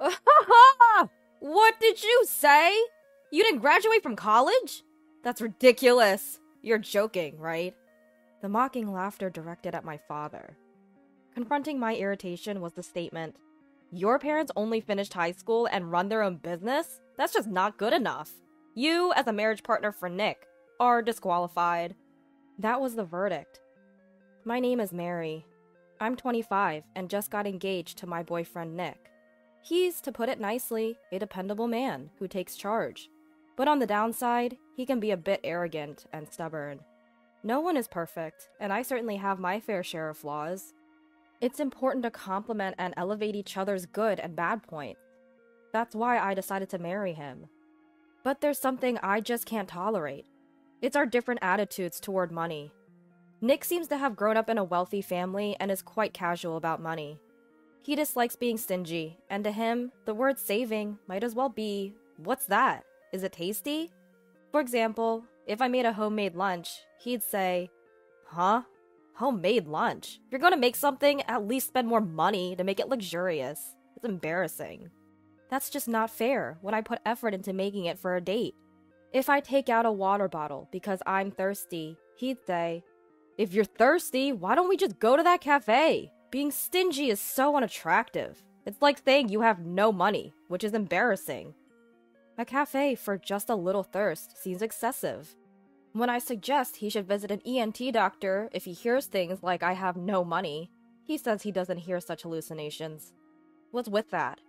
What did you say? You didn't graduate from college? That's ridiculous. You're joking, right? The mocking laughter directed at my father. Confronting my irritation was the statement, "Your parents only finished high school and run their own business? That's just not good enough. You, as a marriage partner for Nick, are disqualified." That was the verdict. My name is Mary. I'm 25 and just got engaged to my boyfriend Nick. He's, to put it nicely, a dependable man who takes charge. But on the downside, he can be a bit arrogant and stubborn. No one is perfect, and I certainly have my fair share of flaws. It's important to complement and elevate each other's good and bad points. That's why I decided to marry him. But there's something I just can't tolerate. It's our different attitudes toward money. Nick seems to have grown up in a wealthy family and is quite casual about money. He dislikes being stingy, and to him, the word saving might as well be, "What's that? Is it tasty?" For example, if I made a homemade lunch, he'd say, "Huh? Homemade lunch? If you're gonna make something, at least spend more money to make it luxurious. It's embarrassing." That's just not fair when I put effort into making it for a date. If I take out a water bottle because I'm thirsty, he'd say, "If you're thirsty, why don't we just go to that cafe? Being stingy is so unattractive. It's like saying you have no money, which is embarrassing." A cafe for just a little thirst seems excessive. When I suggest he should visit an ENT doctor if he hears things like "I have no money," he says he doesn't hear such hallucinations. What's with that?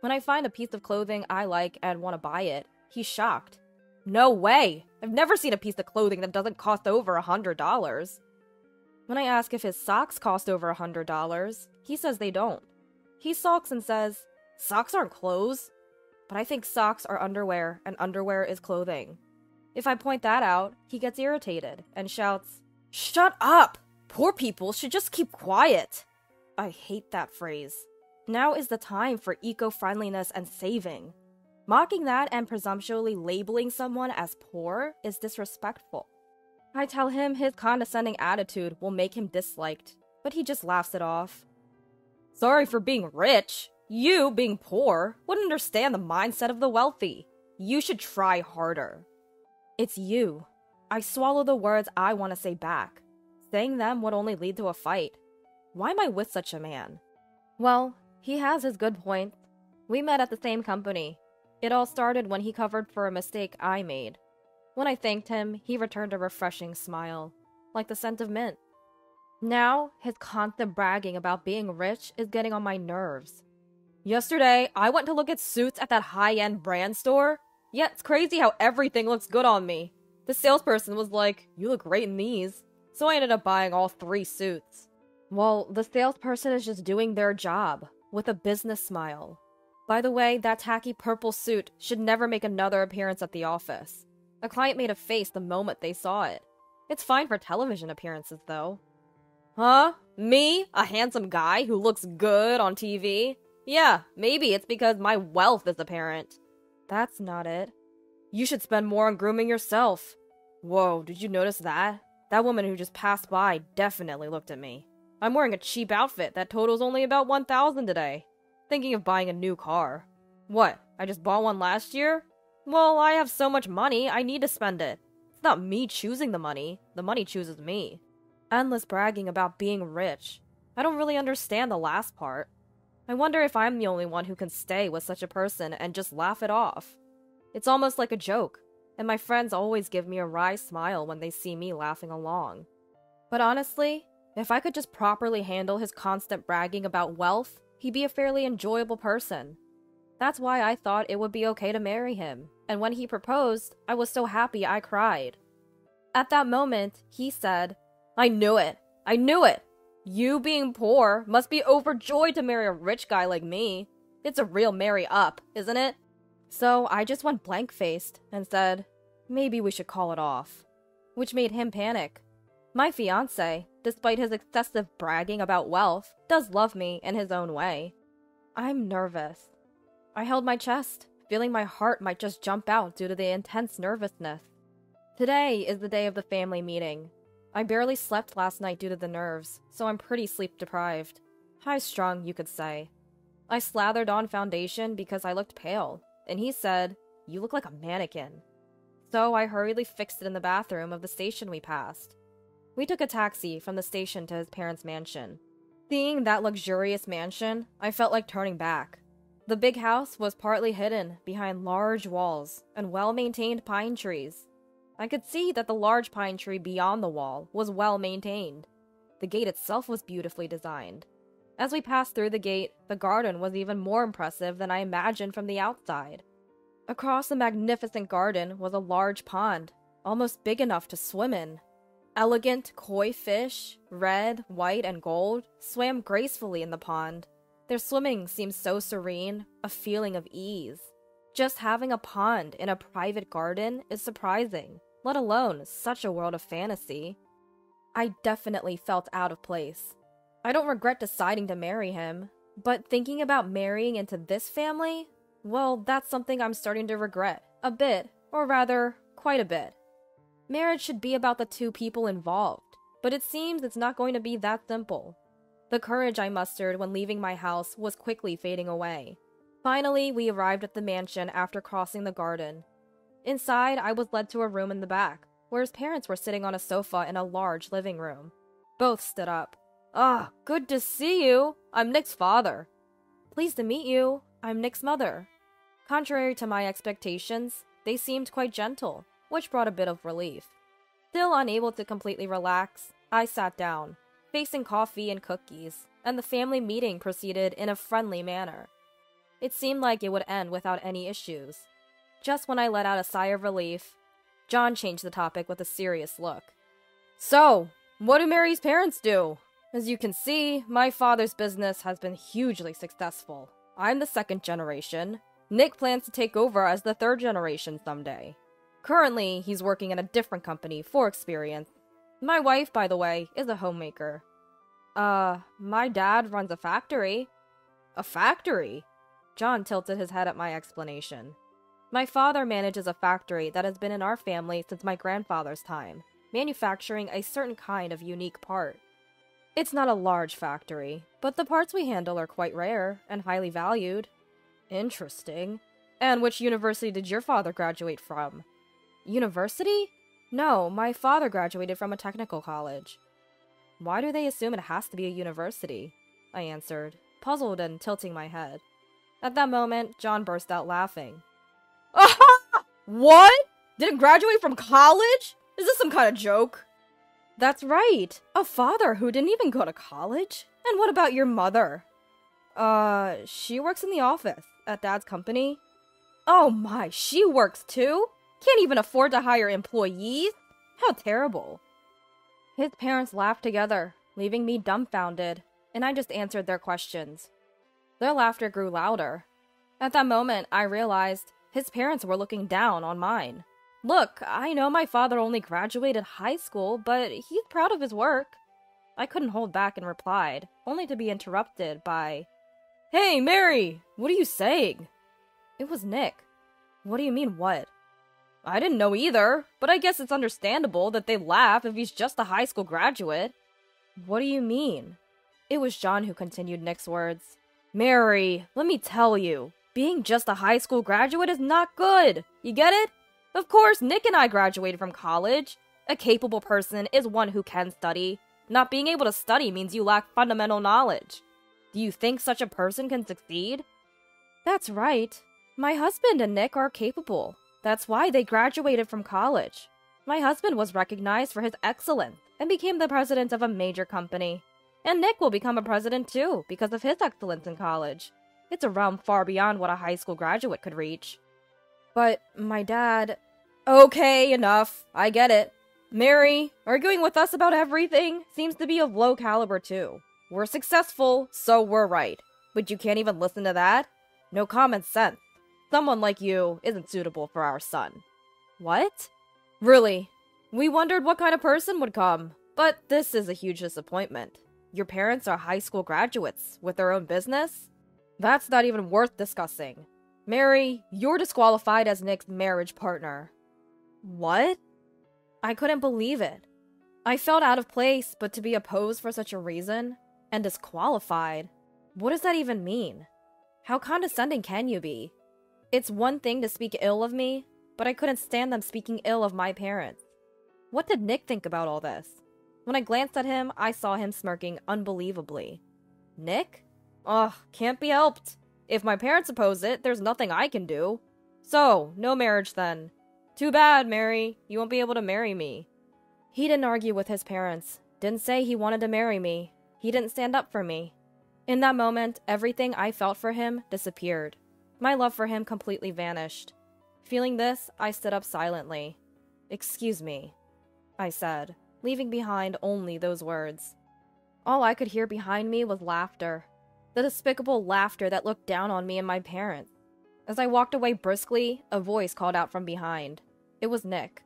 When I find a piece of clothing I like and want to buy it, he's shocked. "No way! I've never seen a piece of clothing that doesn't cost over $100. When I ask if his socks cost over $100, he says they don't. He sulks and says, "Socks aren't clothes." But I think socks are underwear, and underwear is clothing. If I point that out, he gets irritated and shouts, "Shut up! Poor people should just keep quiet!" I hate that phrase. Now is the time for eco-friendliness and saving. Mocking that and presumptuously labeling someone as poor is disrespectful. I tell him his condescending attitude will make him disliked, but he just laughs it off. "Sorry for being rich. You, being poor, wouldn't understand the mindset of the wealthy. You should try harder." It's you. I swallow the words I want to say back. Saying them would only lead to a fight. Why am I with such a man? Well, he has his good points. We met at the same company. It all started when he covered for a mistake I made. When I thanked him, he returned a refreshing smile, like the scent of mint. Now, his constant bragging about being rich is getting on my nerves. "Yesterday, I went to look at suits at that high-end brand store. Yeah, it's crazy how everything looks good on me. The salesperson was like, 'You look great in these.' So I ended up buying all 3 suits." Well, the salesperson is just doing their job, with a business smile. By the way, that tacky purple suit should never make another appearance at the office. A client made a face the moment they saw it. It's fine for television appearances, though. "Huh? Me? A handsome guy who looks good on TV? Yeah, maybe it's because my wealth is apparent." That's not it. "You should spend more on grooming yourself." "Whoa, did you notice that? That woman who just passed by definitely looked at me. I'm wearing a cheap outfit that totals only about $1,000 today. Thinking of buying a new car." "What, I just bought one last year?" "Well, I have so much money, I need to spend it. It's not me choosing the money chooses me." Endless bragging about being rich. I don't really understand the last part. I wonder if I'm the only one who can stay with such a person and just laugh it off. It's almost like a joke, and my friends always give me a wry smile when they see me laughing along. But honestly, if I could just properly handle his constant bragging about wealth, he'd be a fairly enjoyable person. That's why I thought it would be okay to marry him, and when he proposed, I was so happy I cried. At that moment, he said, "I knew it! I knew it! You being poor must be overjoyed to marry a rich guy like me. It's a real marry up, isn't it?" So I just went blank-faced and said, "Maybe we should call it off," which made him panic. My fiancé, despite his excessive bragging about wealth, does love me in his own way. I'm nervous. I held my chest, feeling my heart might just jump out due to the intense nervousness. Today is the day of the family meeting. I barely slept last night due to the nerves, so I'm pretty sleep-deprived. High-strung, you could say. I slathered on foundation because I looked pale, and he said, "You look like a mannequin." So I hurriedly fixed it in the bathroom of the station we passed. We took a taxi from the station to his parents' mansion. Seeing that luxurious mansion, I felt like turning back. The big house was partly hidden behind large walls and well-maintained pine trees. I could see that the large pine tree beyond the wall was well-maintained. The gate itself was beautifully designed. As we passed through the gate, the garden was even more impressive than I imagined from the outside. Across the magnificent garden was a large pond, almost big enough to swim in. Elegant koi fish, red, white, and gold, swam gracefully in the pond. Their swimming seemed so serene, a feeling of ease. Just having a pond in a private garden is surprising, let alone such a world of fantasy. I definitely felt out of place. I don't regret deciding to marry him, but thinking about marrying into this family? Well, that's something I'm starting to regret, a bit, or rather, quite a bit. Marriage should be about the two people involved, but it seems it's not going to be that simple. The courage I mustered when leaving my house was quickly fading away. Finally, we arrived at the mansion after crossing the garden. Inside, I was led to a room in the back, where his parents were sitting on a sofa in a large living room. Both stood up. "Ah, good to see you. I'm Nick's father." "Pleased to meet you. I'm Nick's mother." Contrary to my expectations, they seemed quite gentle, which brought a bit of relief. Still unable to completely relax, I sat down, facing coffee and cookies, and the family meeting proceeded in a friendly manner. It seemed like it would end without any issues. Just when I let out a sigh of relief, John changed the topic with a serious look. "So, what do Mary's parents do? As you can see, my father's business has been hugely successful. I'm the second generation. Nick plans to take over as the third generation someday. Currently, he's working in a different company for experience. My wife, by the way, is a homemaker." My dad runs a factory." "A factory?" John tilted his head at my explanation. "My father manages a factory that has been in our family since my grandfather's time, manufacturing a certain kind of unique part. It's not a large factory, but the parts we handle are quite rare and highly valued." "Interesting. And which university did your father graduate from?" "University? No, my father graduated from a technical college." "Why do they assume it has to be a university?" I answered, puzzled and tilting my head. At that moment, John burst out laughing. "What? Didn't graduate from college? Is this some kind of joke?" "That's right! A father who didn't even go to college? And what about your mother?" She works in the office, at Dad's company." "Oh my, she works too? Can't even afford to hire employees? How terrible." His parents laughed together, leaving me dumbfounded, and I just answered their questions. Their laughter grew louder. At that moment, I realized his parents were looking down on mine. Look, I know my father only graduated high school, but he's proud of his work. I couldn't hold back and replied, only to be interrupted by, "Hey, Mary! What are you saying?" It was Nick. "What do you mean, what?" "I didn't know either, but I guess it's understandable that they laugh if he's just a high school graduate." "What do you mean?" It was John who continued Nick's words. "Mary, let me tell you, being just a high school graduate is not good. You get it? Of course, Nick and I graduated from college. A capable person is one who can study. Not being able to study means you lack fundamental knowledge. Do you think such a person can succeed?" "That's right. My husband and Nick are capable. That's why they graduated from college. My husband was recognized for his excellence and became the president of a major company. And Nick will become a president too because of his excellence in college. It's a realm far beyond what a high school graduate could reach." "But my dad..." "Okay, enough. I get it. Mary, arguing with us about everything seems to be of low caliber too. We're successful, so we're right. But you can't even listen to that? No common sense. Someone like you isn't suitable for our son." "What?" "Really. We wondered what kind of person would come, but this is a huge disappointment. Your parents are high school graduates with their own business? That's not even worth discussing. Mary, you're disqualified as Nick's marriage partner." "What?" I couldn't believe it. I felt out of place, but to be opposed for such a reason? And disqualified? What does that even mean? How condescending can you be? It's one thing to speak ill of me, but I couldn't stand them speaking ill of my parents. What did Nick think about all this? When I glanced at him, I saw him smirking unbelievably. Nick? Ugh, can't be helped. If my parents oppose it, there's nothing I can do. So, no marriage then. Too bad, Mary. You won't be able to marry me. He didn't argue with his parents. Didn't say he wanted to marry me. He didn't stand up for me. In that moment, everything I felt for him disappeared. My love for him completely vanished. Feeling this, I stood up silently. "Excuse me," I said, leaving behind only those words. All I could hear behind me was laughter. The despicable laughter that looked down on me and my parents. As I walked away briskly, a voice called out from behind. It was Nick.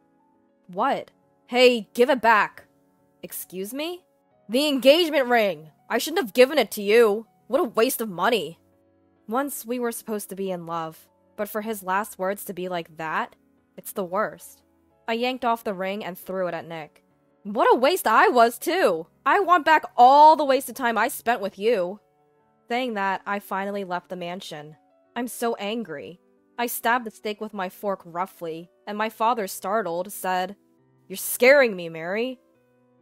"What?" "Hey, give it back!" "Excuse me?" "The engagement ring! I shouldn't have given it to you! What a waste of money!" Once we were supposed to be in love, but for his last words to be like that, it's the worst. I yanked off the ring and threw it at Nick. "What a waste I was, too! I want back all the wasted time I spent with you!" Saying that, I finally left the mansion. I'm so angry. I stabbed the steak with my fork roughly, and my father, startled, said, "You're scaring me, Mary!"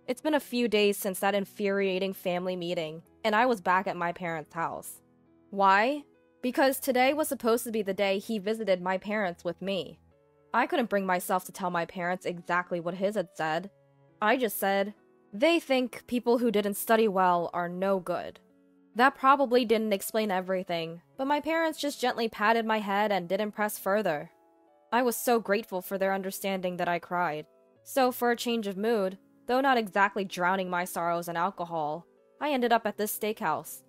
It's been a few days since that infuriating family meeting, and I was back at my parents' house. Why? Because today was supposed to be the day he visited my parents with me. I couldn't bring myself to tell my parents exactly what his had said. I just said, "They think people who didn't study well are no good." That probably didn't explain everything, but my parents just gently patted my head and didn't press further. I was so grateful for their understanding that I cried. So for a change of mood, though not exactly drowning my sorrows in alcohol, I ended up at this steakhouse.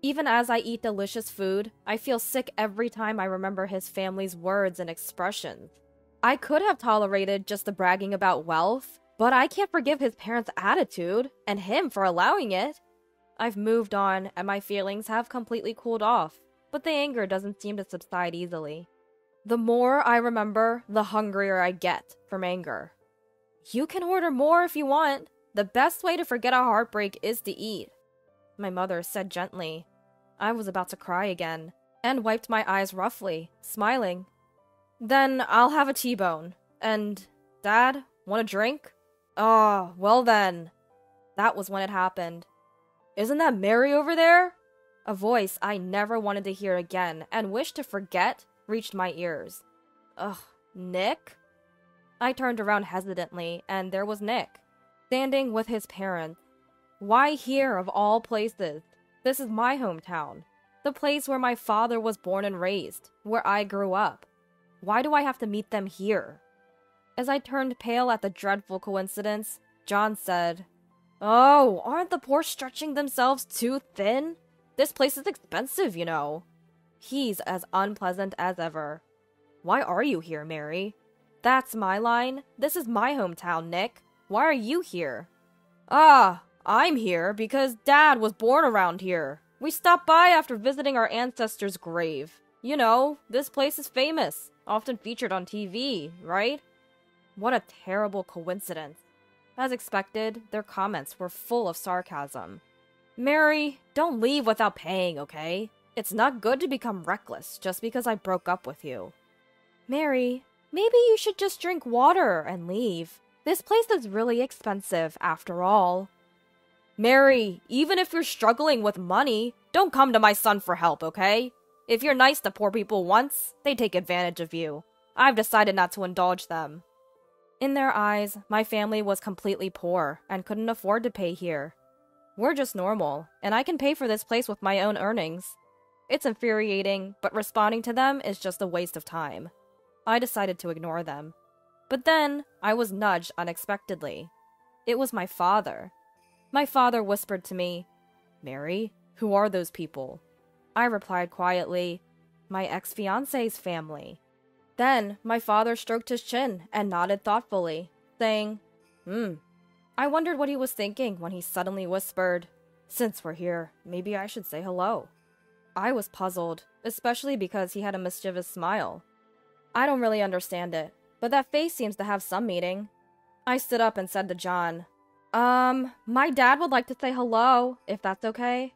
Even as I eat delicious food, I feel sick every time I remember his family's words and expressions. I could have tolerated just the bragging about wealth, but I can't forgive his parents' attitude, and him for allowing it. I've moved on, and my feelings have completely cooled off, but the anger doesn't seem to subside easily. The more I remember, the hungrier I get from anger. "You can order more if you want. The best way to forget a heartbreak is to eat," my mother said gently. I was about to cry again, and wiped my eyes roughly, smiling. "Then I'll have a T-bone. And, Dad, want a drink?" "Ah, well then." That was when it happened. "Isn't that Mary over there?" A voice I never wanted to hear again and wished to forget reached my ears. "Ugh, Nick?" I turned around hesitantly, and there was Nick, standing with his parents. Why here of all places? This is my hometown, the place where my father was born and raised, where I grew up. Why do I have to meet them here? As I turned pale at the dreadful coincidence, John said, "Oh, aren't the poor stretching themselves too thin? This place is expensive, you know." He's as unpleasant as ever. "Why are you here, Mary?" "That's my line. This is my hometown, Nick. Why are you here?" "Ah, I'm here because Dad was born around here. We stopped by after visiting our ancestor's grave. You know, this place is famous, often featured on TV, right?" What a terrible coincidence. As expected, their comments were full of sarcasm. "Mary, don't leave without paying, okay? It's not good to become reckless just because I broke up with you." "Mary, maybe you should just drink water and leave. This place is really expensive, after all." "Mary, even if you're struggling with money, don't come to my son for help, okay? If you're nice to poor people once, they take advantage of you. I've decided not to indulge them." In their eyes, my family was completely poor and couldn't afford to pay here. We're just normal, and I can pay for this place with my own earnings. It's infuriating, but responding to them is just a waste of time. I decided to ignore them. But then, I was nudged unexpectedly. It was my father. My father whispered to me, "Mary, who are those people?" I replied quietly, "My ex-fiancé's family." Then, my father stroked his chin and nodded thoughtfully, saying, I wondered what he was thinking when he suddenly whispered, "Since we're here, maybe I should say hello." I was puzzled, especially because he had a mischievous smile. I don't really understand it, but that face seems to have some meaning. I stood up and said to John, "My dad would like to say hello, if that's okay."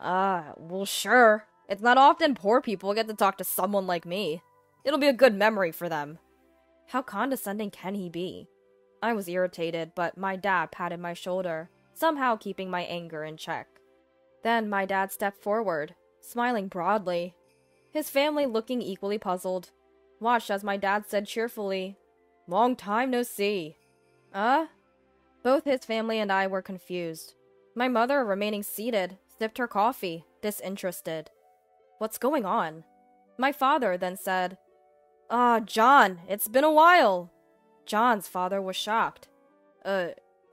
"Well, sure. It's not often poor people get to talk to someone like me. It'll be a good memory for them. How condescending can he be? I was irritated, but my dad patted my shoulder, somehow keeping my anger in check. Then my dad stepped forward, smiling broadly, his family looking equally puzzled. Watched as my dad said cheerfully, "Long time no see." Both his family and I were confused. My mother, remaining seated, sipped her coffee, disinterested. What's going on? My father then said, John, it's been a while." John's father was shocked.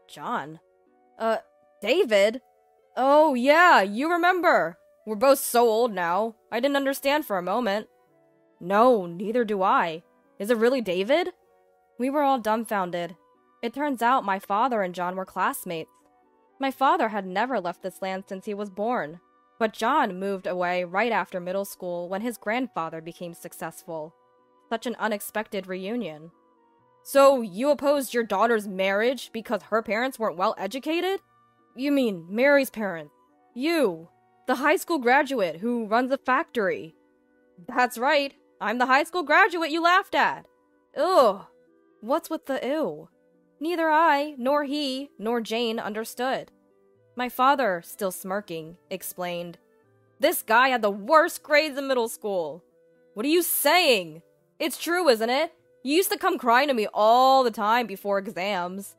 John? David? Oh yeah, you remember. We're both so old now. I didn't understand for a moment. No, neither do I. Is it really David? We were all dumbfounded. It turns out my father and John were classmates. My father had never left this land since he was born, but John moved away right after middle school when his grandfather became successful. Such an unexpected reunion. So you opposed your daughter's marriage because her parents weren't well educated? You mean Mary's parents? You, the high school graduate who runs a factory. That's right. I'm the high school graduate you laughed at. Ugh. What's with the ew? Neither I, nor he, nor Jane understood. My father, still smirking, explained, "This guy had the worst grades in middle school." What are you saying? It's true, isn't it? You used to come crying to me all the time before exams.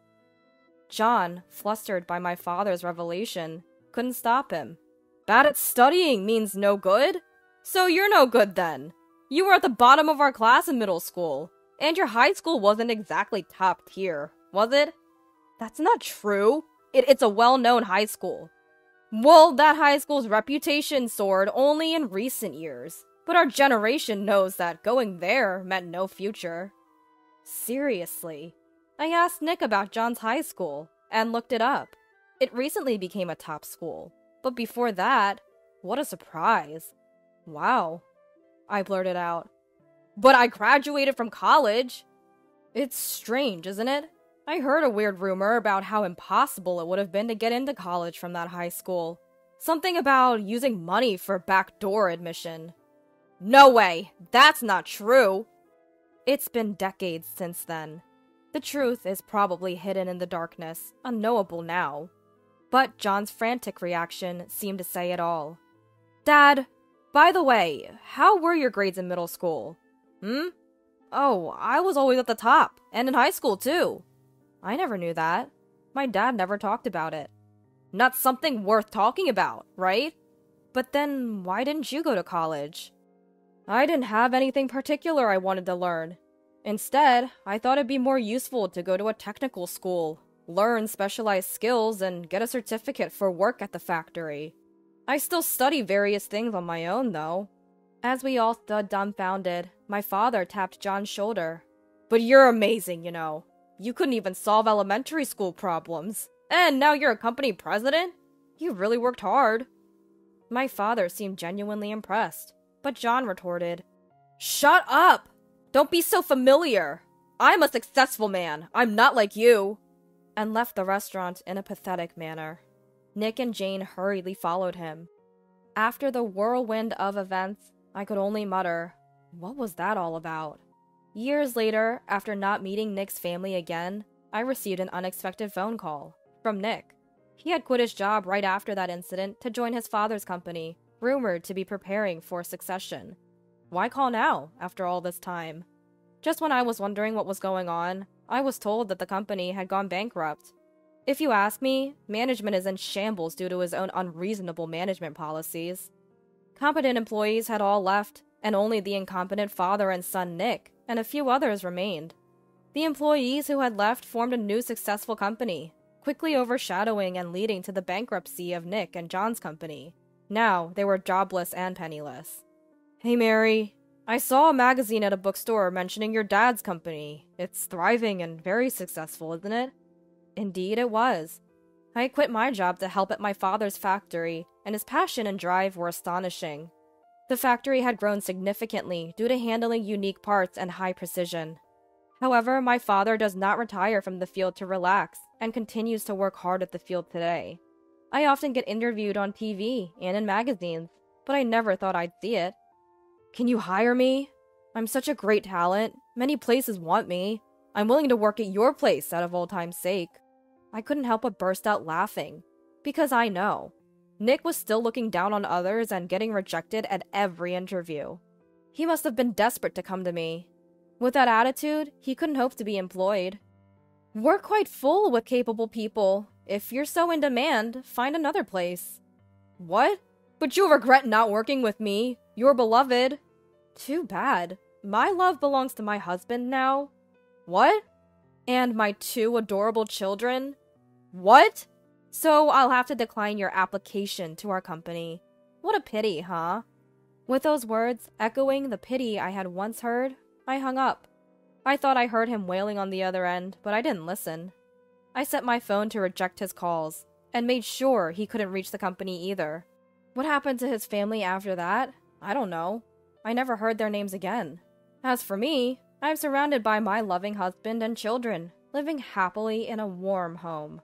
John, flustered by my father's revelation, couldn't stop him. Bad at studying means no good? So you're no good then. You were at the bottom of our class in middle school, and your high school wasn't exactly top tier, was it? That's not true. It's a well-known high school. Well, that high school's reputation soared only in recent years, but our generation knows that going there meant no future. Seriously, I asked Nick about John's high school and looked it up. It recently became a top school, but before that, what a surprise. Wow, I blurted out. But I graduated from college. It's strange, isn't it? I heard a weird rumor about how impossible it would have been to get into college from that high school. Something about using money for backdoor admission. No way, that's not true. It's been decades since then. The truth is probably hidden in the darkness, unknowable now. But John's frantic reaction seemed to say it all. Dad, by the way, how were your grades in middle school? Oh, I was always at the top, and in high school too. I never knew that. My dad never talked about it. Not something worth talking about, right? But then why didn't you go to college? I didn't have anything particular I wanted to learn. Instead, I thought it'd be more useful to go to a technical school, learn specialized skills, and get a certificate for work at the factory. I still study various things on my own, though. As we all stood dumbfounded, my father tapped John's shoulder. But you're amazing, you know. You couldn't even solve elementary school problems. And now you're a company president? You really worked hard. My father seemed genuinely impressed, but John retorted, Shut up! Don't be so familiar! I'm a successful man. I'm not like you! And left the restaurant in a pathetic manner. Nick and Jane hurriedly followed him. After the whirlwind of events, I could only mutter, What was that all about? Years later, after not meeting Nick's family again, I received an unexpected phone call from Nick. He had quit his job right after that incident to join his father's company, rumored to be preparing for succession. Why call now, after all this time? Just when I was wondering what was going on, I was told that the company had gone bankrupt. If you ask me, management is in shambles due to his own unreasonable management policies. Competent employees had all left, and only the incompetent father and son Nick and a few others remained. The employees who had left formed a new successful company, quickly overshadowing and leading to the bankruptcy of Nick and John's company. Now they were jobless and penniless. Hey Mary, I saw a magazine at a bookstore mentioning your dad's company. It's thriving and very successful, isn't it? Indeed it was. I quit my job to help at my father's factory, and his passion and drive were astonishing. The factory had grown significantly due to handling unique parts and high precision. However, my father does not retire from the field to relax and continues to work hard at the field today. I often get interviewed on TV and in magazines, but I never thought I'd see it. Can you hire me? I'm such a great talent. Many places want me. I'm willing to work at your place out of old time's sake. I couldn't help but burst out laughing, because I know. Nick was still looking down on others and getting rejected at every interview. He must have been desperate to come to me. With that attitude, he couldn't hope to be employed. We're quite full with capable people. If you're so in demand, find another place. What? But you'll regret not working with me, your beloved. Too bad. My love belongs to my husband now. What? And my two adorable children? What? So I'll have to decline your application to our company. What a pity, huh? With those words, echoing the pity I had once heard, I hung up. I thought I heard him wailing on the other end, but I didn't listen. I set my phone to reject his calls, and made sure he couldn't reach the company either. What happened to his family after that? I don't know. I never heard their names again. As for me, I'm surrounded by my loving husband and children, living happily in a warm home.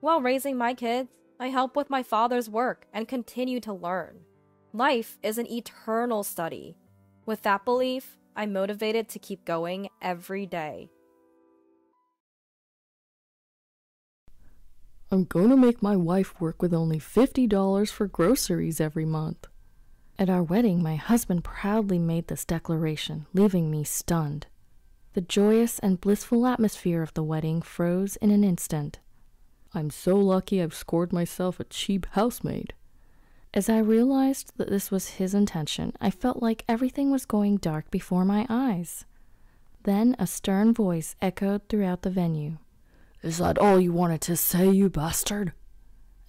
While raising my kids, I help with my father's work and continue to learn. Life is an eternal study. With that belief, I'm motivated to keep going every day. I'm going to make my wife work with only $50 for groceries every month. At our wedding, my husband proudly made this declaration, leaving me stunned. The joyous and blissful atmosphere of the wedding froze in an instant. I'm so lucky I've scored myself a cheap housemaid. As I realized that this was his intention, I felt like everything was going dark before my eyes. Then a stern voice echoed throughout the venue. Is that all you wanted to say, you bastard?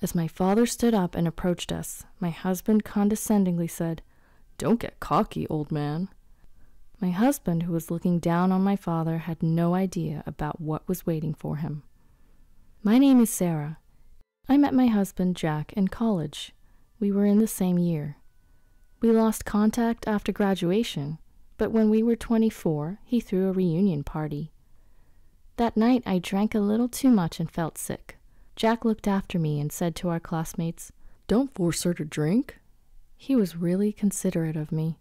As my father stood up and approached us, my husband condescendingly said, Don't get cocky, old man. My husband, who was looking down on my father, had no idea about what was waiting for him. My name is Sarah. I met my husband, Jack, in college. We were in the same year. We lost contact after graduation, but when we were 24, he threw a reunion party. That night, I drank a little too much and felt sick. Jack looked after me and said to our classmates, Don't force her to drink. He was really considerate of me.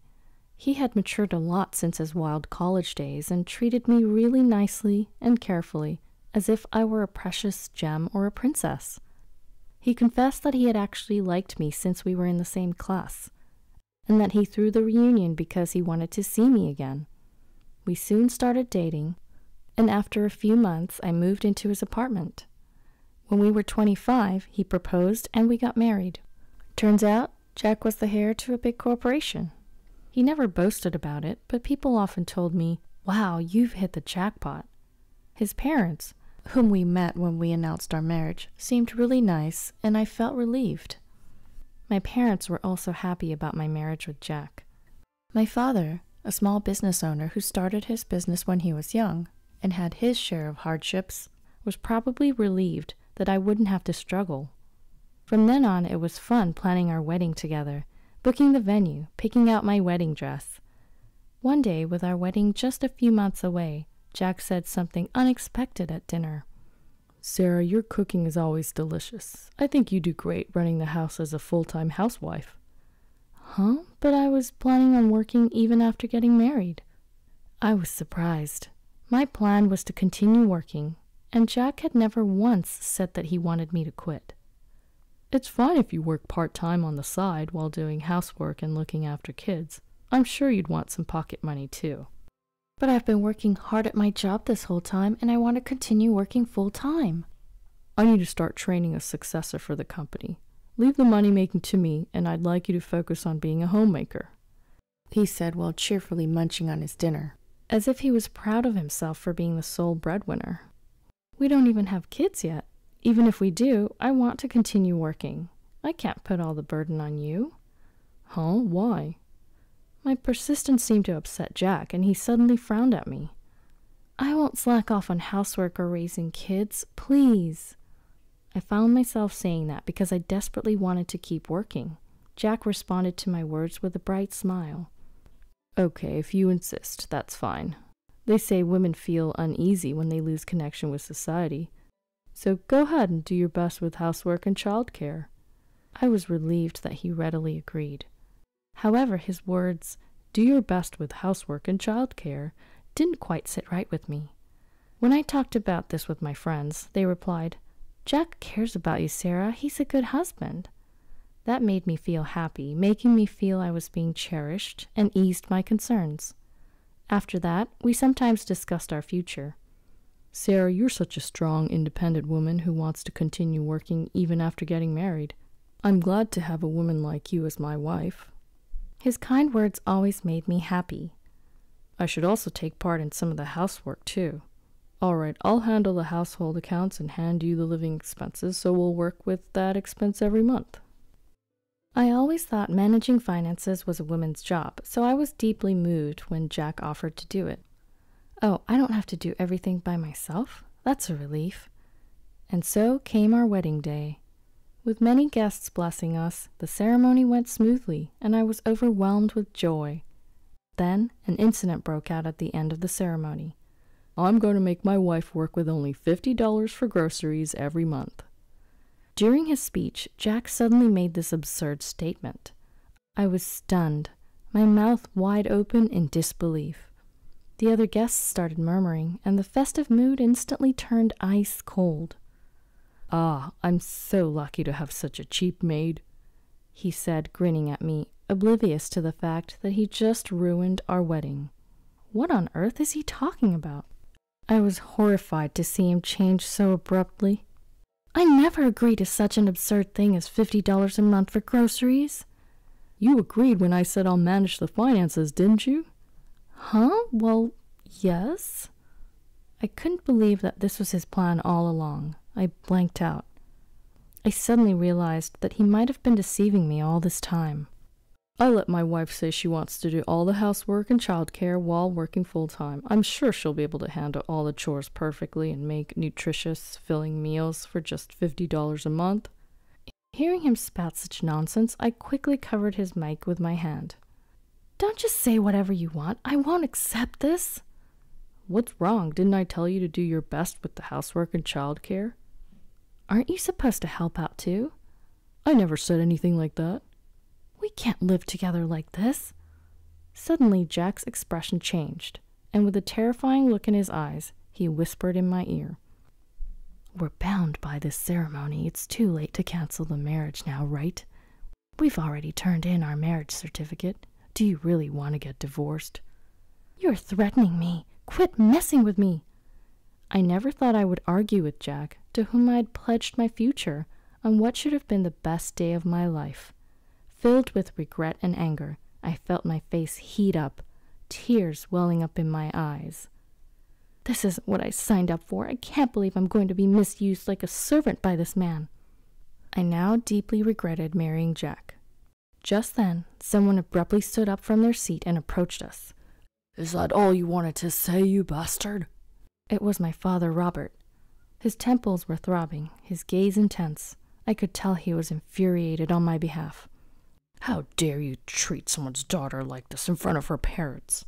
He had matured a lot since his wild college days and treated me really nicely and carefully, as if I were a precious gem or a princess. He confessed that he had actually liked me since we were in the same class, and that he threw the reunion because he wanted to see me again. We soon started dating, and after a few months, I moved into his apartment. When we were 25, he proposed and we got married. Turns out, Jack was the heir to a big corporation. He never boasted about it, but people often told me, Wow, you've hit the jackpot. His parents, whom we met when we announced our marriage, seemed really nice, and I felt relieved. My parents were also happy about my marriage with Jack. My father, a small business owner who started his business when he was young and had his share of hardships, was probably relieved that I wouldn't have to struggle. From then on, it was fun planning our wedding together, booking the venue, picking out my wedding dress. One day, with our wedding just a few months away, Jack said something unexpected at dinner. Sarah, your cooking is always delicious. I think you do great running the house as a full-time housewife. Huh? But I was planning on working even after getting married. I was surprised. My plan was to continue working, and Jack had never once said that he wanted me to quit. It's fine if you work part-time on the side while doing housework and looking after kids. I'm sure you'd want some pocket money too. But I've been working hard at my job this whole time and I want to continue working full-time. I need to start training a successor for the company. Leave the money-making to me and I'd like you to focus on being a homemaker. He said while cheerfully munching on his dinner, as if he was proud of himself for being the sole breadwinner. We don't even have kids yet. Even if we do, I want to continue working. I can't put all the burden on you. Huh? Why? My persistence seemed to upset Jack, and he suddenly frowned at me. I won't slack off on housework or raising kids, please. I found myself saying that because I desperately wanted to keep working. Jack responded to my words with a bright smile. Okay, if you insist, that's fine. They say women feel uneasy when they lose connection with society. So go ahead and do your best with housework and childcare. I was relieved that he readily agreed. However, his words, "Do your best with housework and childcare," didn't quite sit right with me. When I talked about this with my friends, they replied, "Jack cares about you, Sarah. He's a good husband." That made me feel happy, making me feel I was being cherished, and eased my concerns. After that, we sometimes discussed our future. "Sarah, you're such a strong, independent woman who wants to continue working even after getting married. I'm glad to have a woman like you as my wife." His kind words always made me happy. "I should also take part in some of the housework, too. All right, I'll handle the household accounts and hand you the living expenses, so we'll work with that expense every month." I always thought managing finances was a woman's job, so I was deeply moved when Jack offered to do it. Oh, I don't have to do everything by myself? That's a relief. And so came our wedding day. With many guests blessing us, the ceremony went smoothly, and I was overwhelmed with joy. Then, an incident broke out at the end of the ceremony. "I'm going to make my wife work with only $50 for groceries every month." During his speech, Jack suddenly made this absurd statement. I was stunned, my mouth wide open in disbelief. The other guests started murmuring, and the festive mood instantly turned ice cold. "Ah, I'm so lucky to have such a cheap maid," he said, grinning at me, oblivious to the fact that he just ruined our wedding. What on earth is he talking about? I was horrified to see him change so abruptly. "I never agreed to such an absurd thing as $50 a month for groceries." "You agreed when I said I'll manage the finances, didn't you?" "Huh? Well, yes." I couldn't believe that this was his plan all along. I blanked out. I suddenly realized that he might have been deceiving me all this time. "I let my wife say she wants to do all the housework and childcare while working full-time. I'm sure she'll be able to handle all the chores perfectly and make nutritious, filling meals for just $50 a month." Hearing him spout such nonsense, I quickly covered his mic with my hand. "Don't just say whatever you want. I won't accept this." "What's wrong? Didn't I tell you to do your best with the housework and childcare?" "Aren't you supposed to help out too?" "I never said anything like that." "We can't live together like this." Suddenly, Jack's expression changed, and with a terrifying look in his eyes, he whispered in my ear, "We're bound by this ceremony. It's too late to cancel the marriage now, right? We've already turned in our marriage certificate. Do you really want to get divorced?" "You're threatening me. Quit messing with me." I never thought I would argue with Jack, to whom I had pledged my future on what should have been the best day of my life. Filled with regret and anger, I felt my face heat up, tears welling up in my eyes. This isn't what I signed up for. I can't believe I'm going to be misused like a servant by this man. I now deeply regretted marrying Jack. Just then, someone abruptly stood up from their seat and approached us. "Is that all you wanted to say, you bastard?" It was my father, Robert. His temples were throbbing, his gaze intense. I could tell he was infuriated on my behalf. "How dare you treat someone's daughter like this in front of her parents?"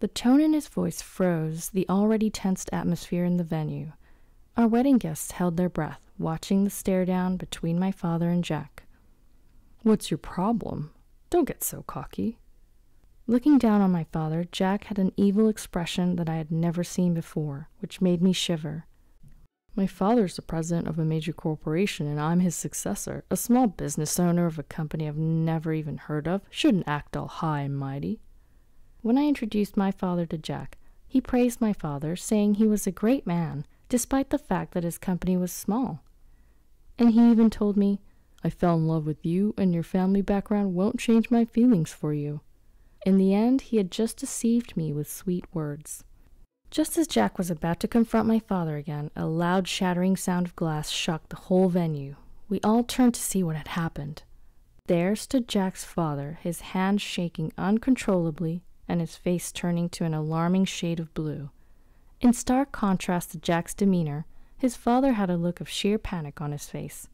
The tone in his voice froze the already tensed atmosphere in the venue. Our wedding guests held their breath, watching the stare down between my father and Jack. "What's your problem? Don't get so cocky." Looking down on my father, Jack had an evil expression that I had never seen before, which made me shiver. "My father's the president of a major corporation, and I'm his successor. A small business owner of a company I've never even heard of shouldn't act all high and mighty." When I introduced my father to Jack, he praised my father, saying he was a great man, despite the fact that his company was small. And he even told me, "I fell in love with you, and your family background won't change my feelings for you." In the end, he had just deceived me with sweet words. Just as Jack was about to confront my father again, a loud shattering sound of glass shocked the whole venue. We all turned to see what had happened. There stood Jack's father, his hand shaking uncontrollably and his face turning to an alarming shade of blue. In stark contrast to Jack's demeanor, his father had a look of sheer panic on his face.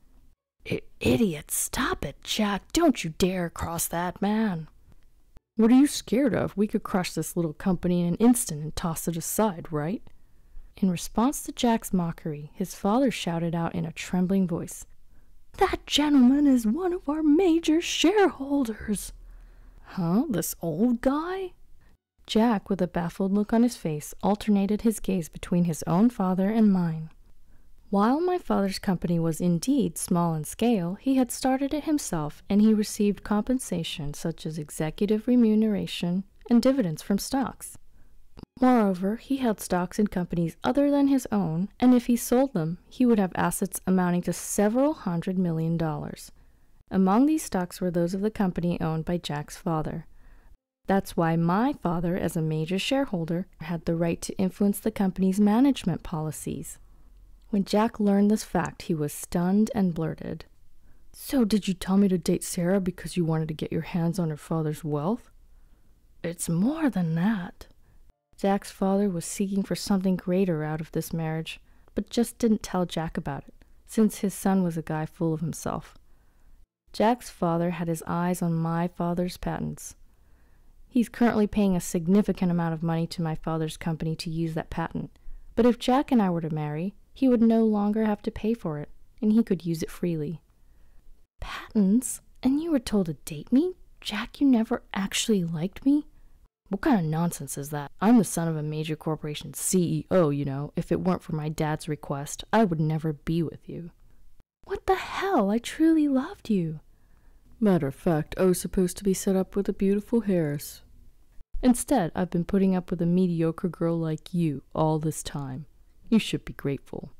"Idiot, stop it, Jack. Don't you dare cross that man." "What are you scared of? We could crush this little company in an instant and toss it aside, right?" In response to Jack's mockery, his father shouted out in a trembling voice, "That gentleman is one of our major shareholders." Huh? This old guy? Jack, with a baffled look on his face, alternated his gaze between his own father and mine. While my father's company was indeed small in scale, he had started it himself, and he received compensation such as executive remuneration and dividends from stocks. Moreover, he held stocks in companies other than his own, and if he sold them, he would have assets amounting to several $100 million. Among these stocks were those of the company owned by Jack's father. That's why my father, as a major shareholder, had the right to influence the company's management policies. When Jack learned this fact, he was stunned and blurted, "So did you tell me to date Sarah because you wanted to get your hands on her father's wealth?" "It's more than that." Jack's father was seeking for something greater out of this marriage, but just didn't tell Jack about it, since his son was a guy full of himself. Jack's father had his eyes on my father's patents. He's currently paying a significant amount of money to my father's company to use that patent, but if Jack and I were to marry, he would no longer have to pay for it, and he could use it freely. "Patents? And you were told to date me? Jack, you never actually liked me? What kind of nonsense is that? I'm the son of a major corporation CEO, you know. If it weren't for my dad's request, I would never be with you." "What the hell? I truly loved you." "Matter of fact, I was supposed to be set up with a beautiful heiress. Instead, I've been putting up with a mediocre girl like you all this time. You should be grateful."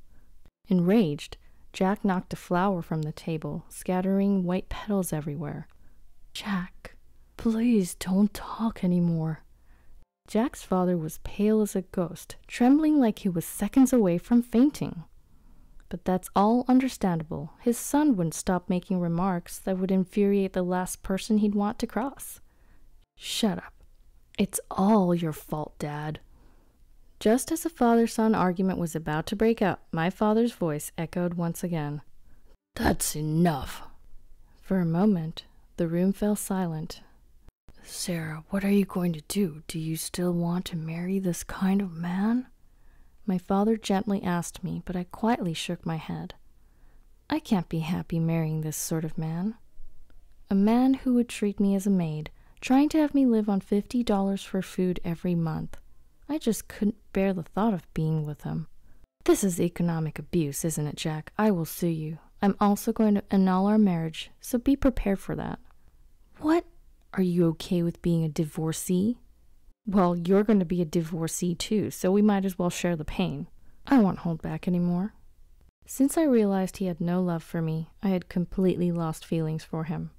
Enraged, Jack knocked a flower from the table, scattering white petals everywhere. "Jack, please don't talk anymore." Jack's father was pale as a ghost, trembling like he was seconds away from fainting. But that's all understandable. His son wouldn't stop making remarks that would infuriate the last person he'd want to cross. "Shut up. It's all your fault, Dad." Just as the father-son argument was about to break up, my father's voice echoed once again. "That's enough." For a moment, the room fell silent. "Sarah, what are you going to do? Do you still want to marry this kind of man?" My father gently asked me, but I quietly shook my head. I can't be happy marrying this sort of man. A man who would treat me as a maid, trying to have me live on $50 for food every month. I just couldn't bear the thought of being with him. "This is economic abuse, isn't it, Jack? I will sue you. I'm also going to annul our marriage, so be prepared for that." "What? Are you okay with being a divorcee?" "Well, you're going to be a divorcee too, so we might as well share the pain. I won't hold back anymore." Since I realized he had no love for me, I had completely lost feelings for him.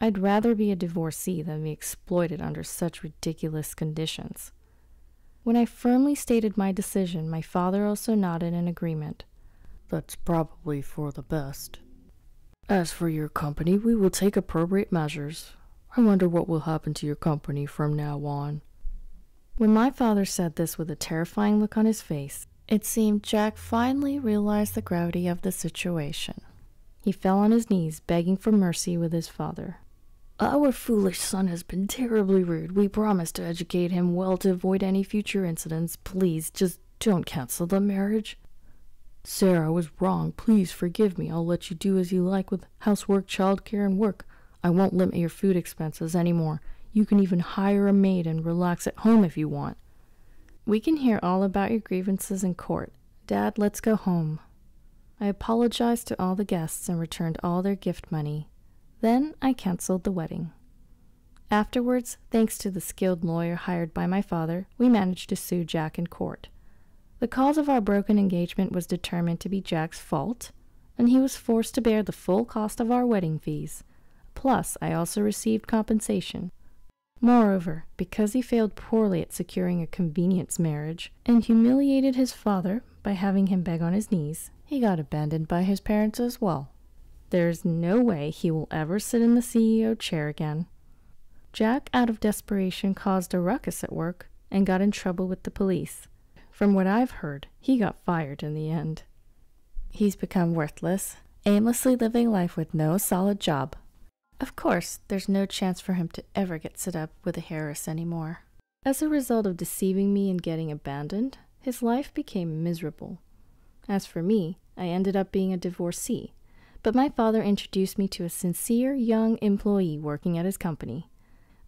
I'd rather be a divorcee than be exploited under such ridiculous conditions. When I firmly stated my decision, my father also nodded in agreement. "That's probably for the best. As for your company, we will take appropriate measures. I wonder what will happen to your company from now on." When my father said this with a terrifying look on his face, it seemed Jack finally realized the gravity of the situation. He fell on his knees, begging for mercy with his father. "Our foolish son has been terribly rude. We promised to educate him well to avoid any future incidents. Please, just don't cancel the marriage." "Sarah, I was wrong. Please forgive me. I'll let you do as you like with housework, childcare, and work. I won't limit your food expenses anymore. You can even hire a maid and relax at home if you want." "We can hear all about your grievances in court. Dad, let's go home." I apologized to all the guests and returned all their gift money. Then I canceled the wedding. Afterwards, thanks to the skilled lawyer hired by my father, we managed to sue Jack in court. The cause of our broken engagement was determined to be Jack's fault, and he was forced to bear the full cost of our wedding fees. Plus, I also received compensation. Moreover, because he failed poorly at securing a convenience marriage and humiliated his father by having him beg on his knees, he got abandoned by his parents as well. There's no way he will ever sit in the CEO chair again. Jack, out of desperation, caused a ruckus at work and got in trouble with the police. From what I've heard, he got fired in the end. He's become worthless, aimlessly living life with no solid job. Of course, there's no chance for him to ever get set up with a heiress anymore. As a result of deceiving me and getting abandoned, his life became miserable. As for me, I ended up being a divorcee, but my father introduced me to a sincere young employee working at his company.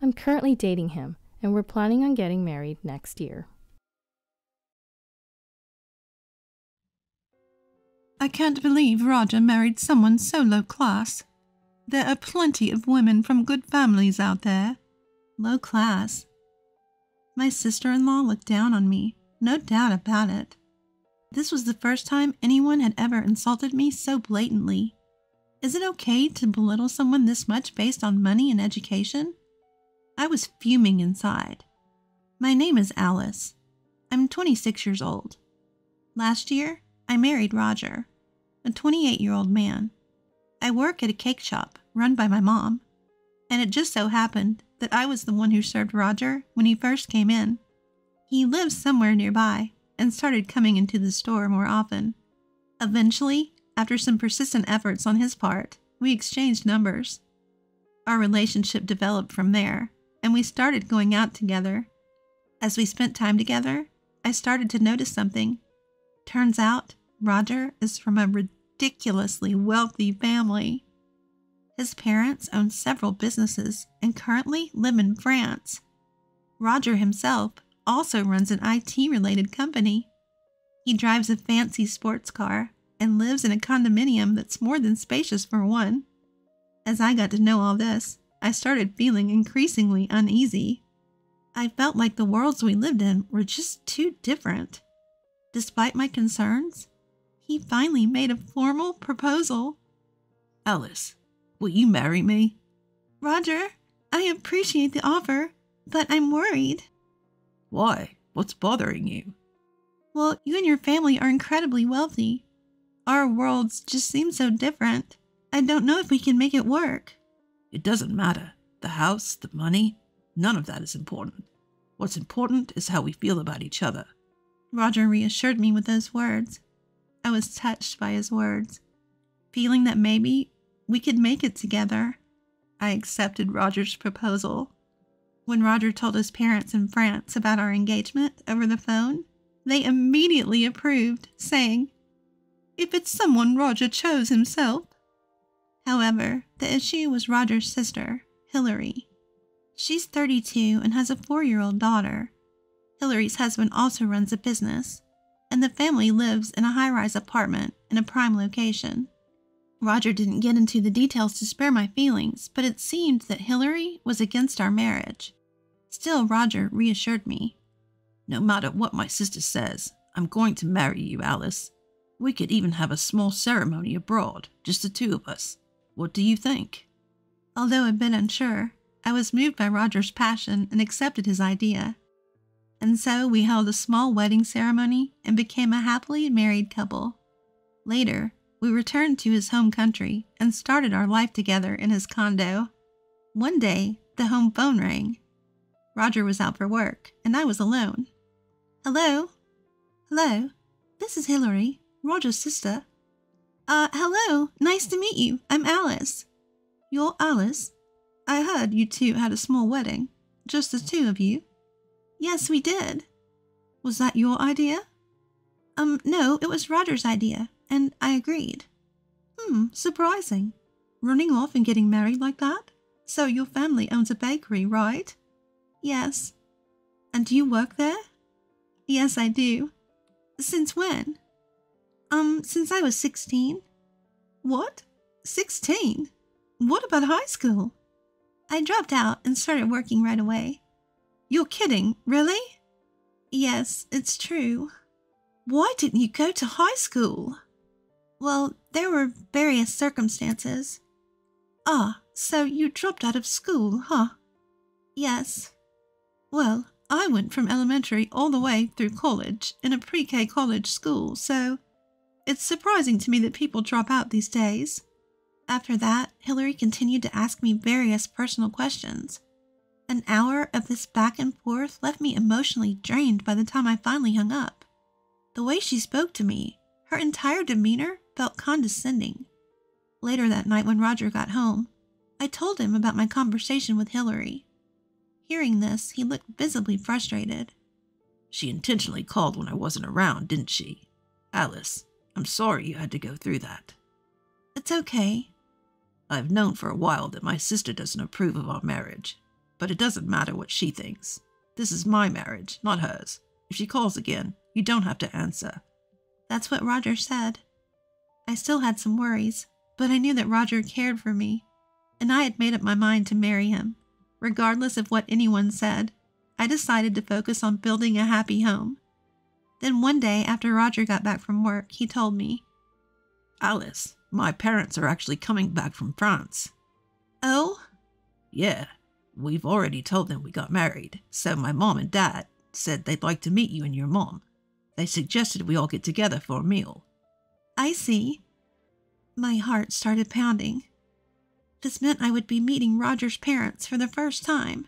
I'm currently dating him, and we're planning on getting married next year. I can't believe Roger married someone so low class. There are plenty of women from good families out there. Low class. My sister-in-law looked down on me, no doubt about it. This was the first time anyone had ever insulted me so blatantly. Is it okay to belittle someone this much based on money and education? I was fuming inside. My name is Alice. I'm 26 years old. Last year, I married Roger, a 28-year-old man. I work at a cake shop run by my mom, and it just so happened that I was the one who served Roger when he first came in. He lives somewhere nearby and started coming into the store more often. Eventually, after some persistent efforts on his part, we exchanged numbers. Our relationship developed from there, and we started going out together. As we spent time together, I started to notice something. Turns out, Roger is from a ridiculously wealthy family. His parents own several businesses and currently live in France. Roger himself also runs an IT-related company. He drives a fancy sports car and lives in a condominium that's more than spacious for one. As I got to know all this, I started feeling increasingly uneasy. I felt like the worlds we lived in were just too different. Despite my concerns, he finally made a formal proposal. Alice, will you marry me? Roger, I appreciate the offer, but I'm worried. Why? What's bothering you? Well, you and your family are incredibly wealthy. Our worlds just seem so different. I don't know if we can make it work. It doesn't matter. The house, the money, none of that is important. What's important is how we feel about each other. Roger reassured me with those words. I was touched by his words, feeling that maybe we could make it together. I accepted Roger's proposal. When Roger told his parents in France about our engagement over the phone, they immediately approved, saying, "If it's someone Roger chose himself." However, the issue was Roger's sister, Hilary. She's 32 and has a 4-year-old daughter. Hilary's husband also runs a business, and the family lives in a high-rise apartment in a prime location. Roger didn't get into the details to spare my feelings, but it seemed that Hilary was against our marriage. Still, Roger reassured me. No matter what my sister says, I'm going to marry you, Alice. We could even have a small ceremony abroad, just the two of us. What do you think? Although a bit unsure, I was moved by Roger's passion and accepted his idea. And so we held a small wedding ceremony and became a happily married couple. Later, we returned to his home country and started our life together in his condo. One day, the home phone rang. Roger was out for work, and I was alone. Hello? Hello? This is Hilary, Roger's sister. Hello. Nice to meet you. I'm Alice. You're Alice? I heard you two had a small wedding. Just the two of you? Yes, we did. Was that your idea? No, it was Roger's idea, and I agreed. Surprising. Running off and getting married like that? So your family owns a bakery, right? Yes. And do you work there? Yes, I do. Since when? Since I was 16. What? 16? What about high school? I dropped out and started working right away. You're kidding, really? Yes, it's true. Why didn't you go to high school? Well, there were various circumstances. Ah, so you dropped out of school, huh? Yes. Well, I went from elementary all the way through college in a pre-K college school, so it's surprising to me that people drop out these days. After that, Hilary continued to ask me various personal questions. An hour of this back and forth left me emotionally drained by the time I finally hung up. The way she spoke to me, her entire demeanor felt condescending. Later that night when Roger got home, I told him about my conversation with Hilary. Hearing this, he looked visibly frustrated. She intentionally called when I wasn't around, didn't she? Alice, I'm sorry you had to go through that. It's okay. I've known for a while that my sister doesn't approve of our marriage. But it doesn't matter what she thinks. This is my marriage, not hers. If she calls again, you don't have to answer. That's what Roger said. I still had some worries, but I knew that Roger cared for me, and I had made up my mind to marry him. Regardless of what anyone said, I decided to focus on building a happy home. Then one day, after Roger got back from work, he told me, Alice, my parents are actually coming back from France. Oh? Yeah, we've already told them we got married, so my mom and dad said they'd like to meet you and your mom. They suggested we all get together for a meal. I see. My heart started pounding. This meant I would be meeting Roger's parents for the first time.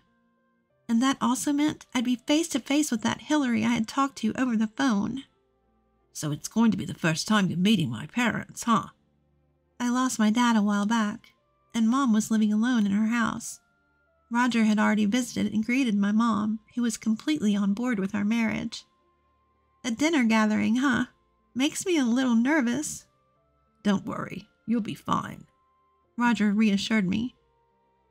And that also meant I'd be face to face with that Hilary I had talked to over the phone. So it's going to be the first time you're meeting my parents, huh? I lost my dad a while back, and Mom was living alone in her house. Roger had already visited and greeted my mom, who was completely on board with our marriage. A dinner gathering, huh? Makes me a little nervous. Don't worry, you'll be fine, Roger reassured me.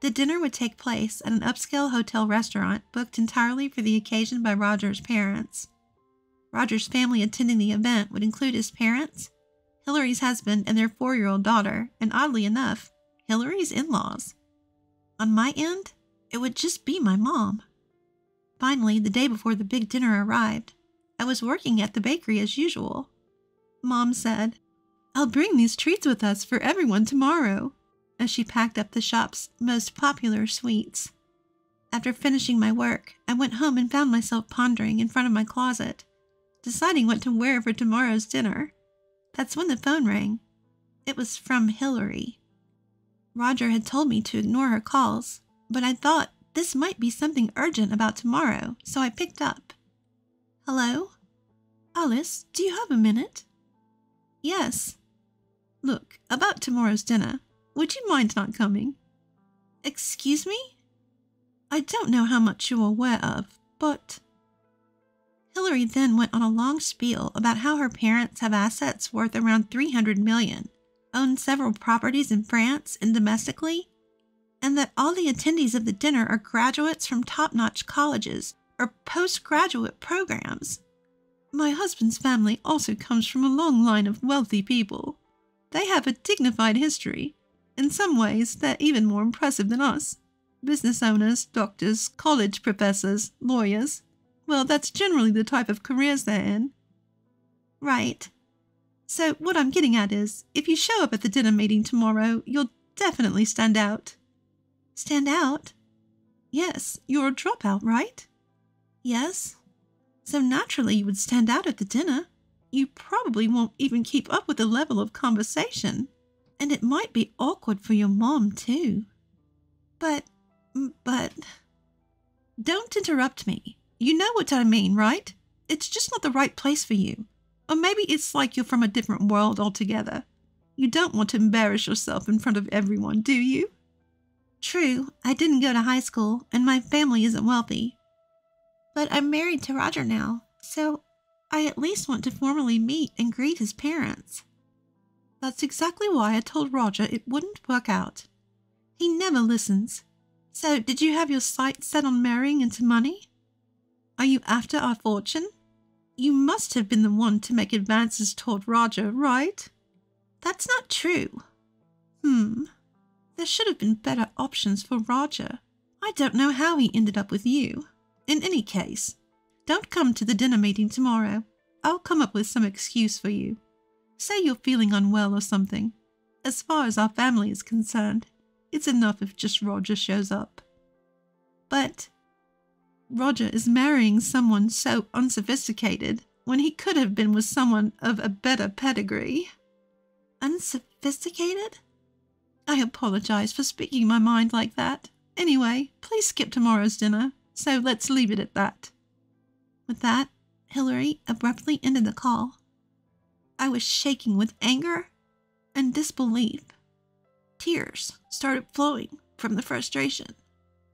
The dinner would take place at an upscale hotel restaurant booked entirely for the occasion by Roger's parents. Roger's family attending the event would include his parents, Hilary's husband and their 4-year-old daughter, and oddly enough, Hilary's in-laws. On my end, it would just be my mom. Finally, the day before the big dinner arrived, I was working at the bakery as usual. Mom said, I'll bring these treats with us for everyone tomorrow, as she packed up the shop's most popular sweets. After finishing my work, I went home and found myself pondering in front of my closet, deciding what to wear for tomorrow's dinner. That's when the phone rang. It was from Hilary. Roger had told me to ignore her calls, but I thought this might be something urgent about tomorrow, so I picked up. Hello? Alice, do you have a minute? Yes. Look, about tomorrow's dinner, would you mind not coming? Excuse me? I don't know how much you're aware of, but... Hilary then went on a long spiel about how her parents have assets worth around $300 million, own several properties in France and domestically, and that all the attendees of the dinner are graduates from top-notch colleges or postgraduate programs. My husband's family also comes from a long line of wealthy people. They have a dignified history. In some ways, they're even more impressive than us. Business owners, doctors, college professors, lawyers. Well, that's generally the type of careers they're in. Right. So what I'm getting at is, if you show up at the dinner meeting tomorrow, you'll definitely stand out. Stand out? Yes, you're a dropout, right? Yes. So naturally you would stand out at the dinner. You probably won't even keep up with the level of conversation. And it might be awkward for your mom, too. But... Don't interrupt me. You know what I mean, right? It's just not the right place for you. Or maybe it's like you're from a different world altogether. You don't want to embarrass yourself in front of everyone, do you? True, I didn't go to high school, and my family isn't wealthy. But I'm married to Roger now, so I at least want to formally meet and greet his parents. That's exactly why I told Roger it wouldn't work out. He never listens. So did you have your sights set on marrying into money? Are you after our fortune? You must have been the one to make advances toward Roger, right? That's not true. There should have been better options for Roger. I don't know how he ended up with you. In any case, don't come to the dinner meeting tomorrow. I'll come up with some excuse for you. Say you're feeling unwell or something. As far as our family is concerned, it's enough if just Roger shows up. But Roger is marrying someone so unsophisticated when he could have been with someone of a better pedigree. Unsophisticated? I apologize for speaking my mind like that. Anyway, please skip tomorrow's dinner. So let's leave it at that. With that, Hilary abruptly ended the call. I was shaking with anger and disbelief. Tears started flowing from the frustration.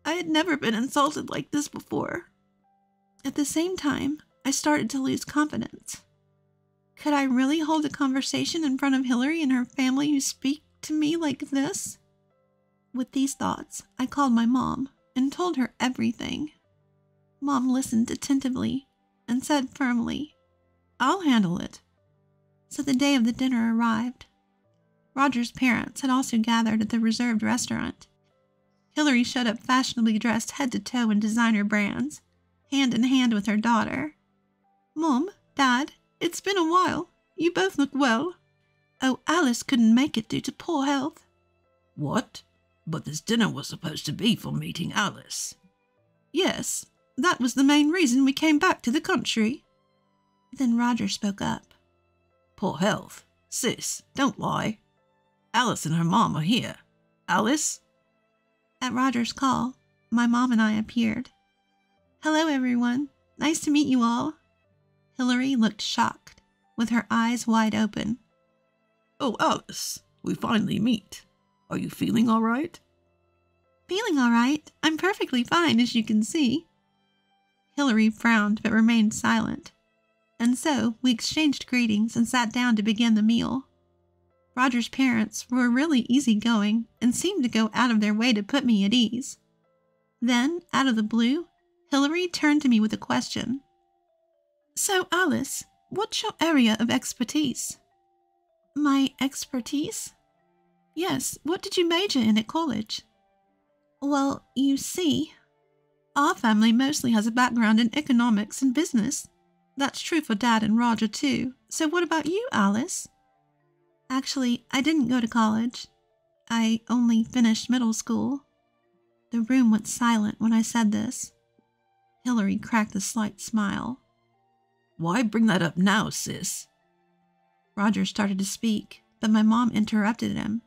I had never been insulted like this before. At the same time, I started to lose confidence. Could I really hold a conversation in front of Hilary and her family who speak to me like this? With these thoughts, I called my mom and told her everything. Mom listened attentively and said firmly, "I'll handle it." So the day of the dinner arrived. Roger's parents had also gathered at the reserved restaurant. Hilary showed up fashionably dressed head to toe in designer brands, hand in hand with her daughter. "Mom, Dad, it's been a while. You both look well. Oh, Alice couldn't make it due to poor health." "What? But this dinner was supposed to be for meeting Alice." "Yes, that was the main reason we came back to the country." Then Roger spoke up. "Poor health. Sis, don't lie. Alice and her mom are here. Alice?" At Roger's call, my mom and I appeared. "Hello, everyone. Nice to meet you all." Hilary looked shocked, with her eyes wide open. "Oh, Alice, we finally meet. Are you feeling all right?" "Feeling all right? I'm perfectly fine, as you can see." Hilary frowned but remained silent, and so we exchanged greetings and sat down to begin the meal. Roger's parents were really easygoing and seemed to go out of their way to put me at ease. Then, out of the blue, Hilary turned to me with a question. "So, Alice, what's your area of expertise?" "My expertise?" "Yes, what did you major in at college?" "Well, you see, our family mostly has a background in economics and business. That's true for Dad and Roger, too. So what about you, Alice?" "Actually, I didn't go to college. I only finished middle school." The room went silent when I said this. Hilary cracked a slight smile. "Why bring that up now, sis?" Roger started to speak, but my mom interrupted him.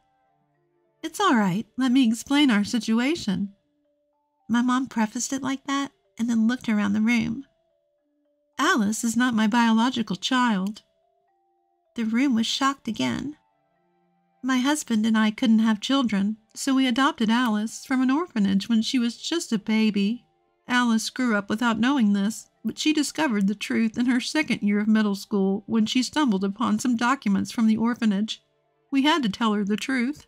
"It's all right. Let me explain our situation." My mom prefaced it like that and then looked around the room. "Alice is not my biological child." The room was shocked again. "My husband and I couldn't have children, so we adopted Alice from an orphanage when she was just a baby. Alice grew up without knowing this, but she discovered the truth in her second year of middle school when she stumbled upon some documents from the orphanage. We had to tell her the truth."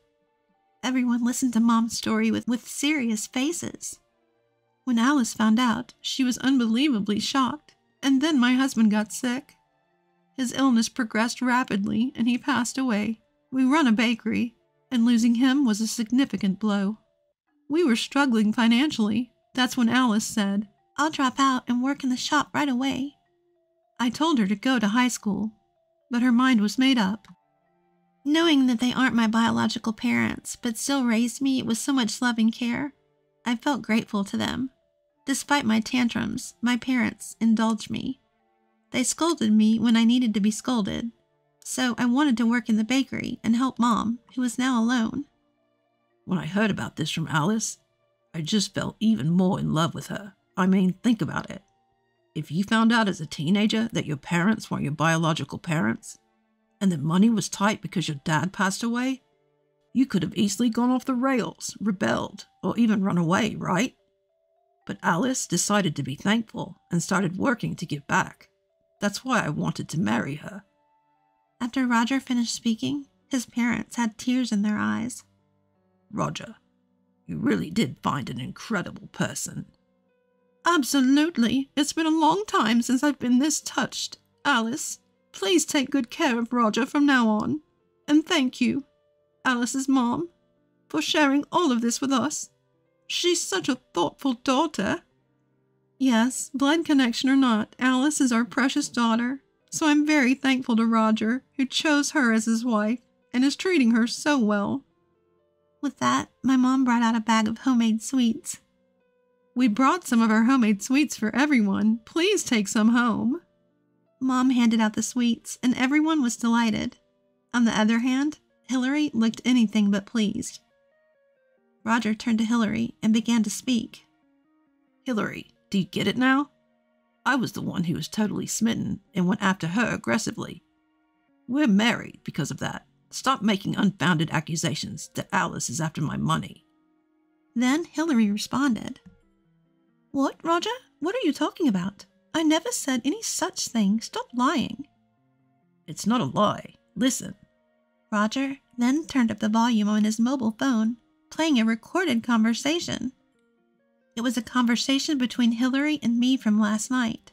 Everyone listened to Mom's story with serious faces. When Alice found out, she was unbelievably shocked, and then my husband got sick. His illness progressed rapidly, and he passed away. We run a bakery, and losing him was a significant blow. We were struggling financially. That's when Alice said, "I'll drop out and work in the shop right away." I told her to go to high school, but her mind was made up. Knowing that they aren't my biological parents, but still raised me with so much love and care, I felt grateful to them. Despite my tantrums, my parents indulged me. They scolded me when I needed to be scolded, so I wanted to work in the bakery and help Mom, who was now alone. "When I heard about this from Alice, I just fell even more in love with her. I mean, think about it. If you found out as a teenager that your parents weren't your biological parents, and that money was tight because your dad passed away, you could have easily gone off the rails, rebelled, or even run away, right? But Alice decided to be thankful and started working to give back. That's why I wanted to marry her." After Roger finished speaking, his parents had tears in their eyes. "Roger, you really did find an incredible person." "Absolutely. It's been a long time since I've been this touched. Alice, please take good care of Roger from now on. And thank you, Alice's mom, for sharing all of this with us. She's such a thoughtful daughter." "Yes, blood connection or not, Alice is our precious daughter, so I'm very thankful to Roger, who chose her as his wife and is treating her so well." With that, my mom brought out a bag of homemade sweets. "We brought some of our homemade sweets for everyone. Please take some home." Mom handed out the sweets, and everyone was delighted. On the other hand, Hilary looked anything but pleased. Roger turned to Hilary and began to speak. "Hilary, do you get it now? I was the one who was totally smitten and went after her aggressively. We're married because of that. Stop making unfounded accusations that Alice is after my money." Then Hilary responded. "What, Roger? What are you talking about? I never said any such thing. Stop lying." "It's not a lie. Listen." Roger then turned up the volume on his mobile phone, playing a recorded conversation. It was a conversation between Hilary and me from last night.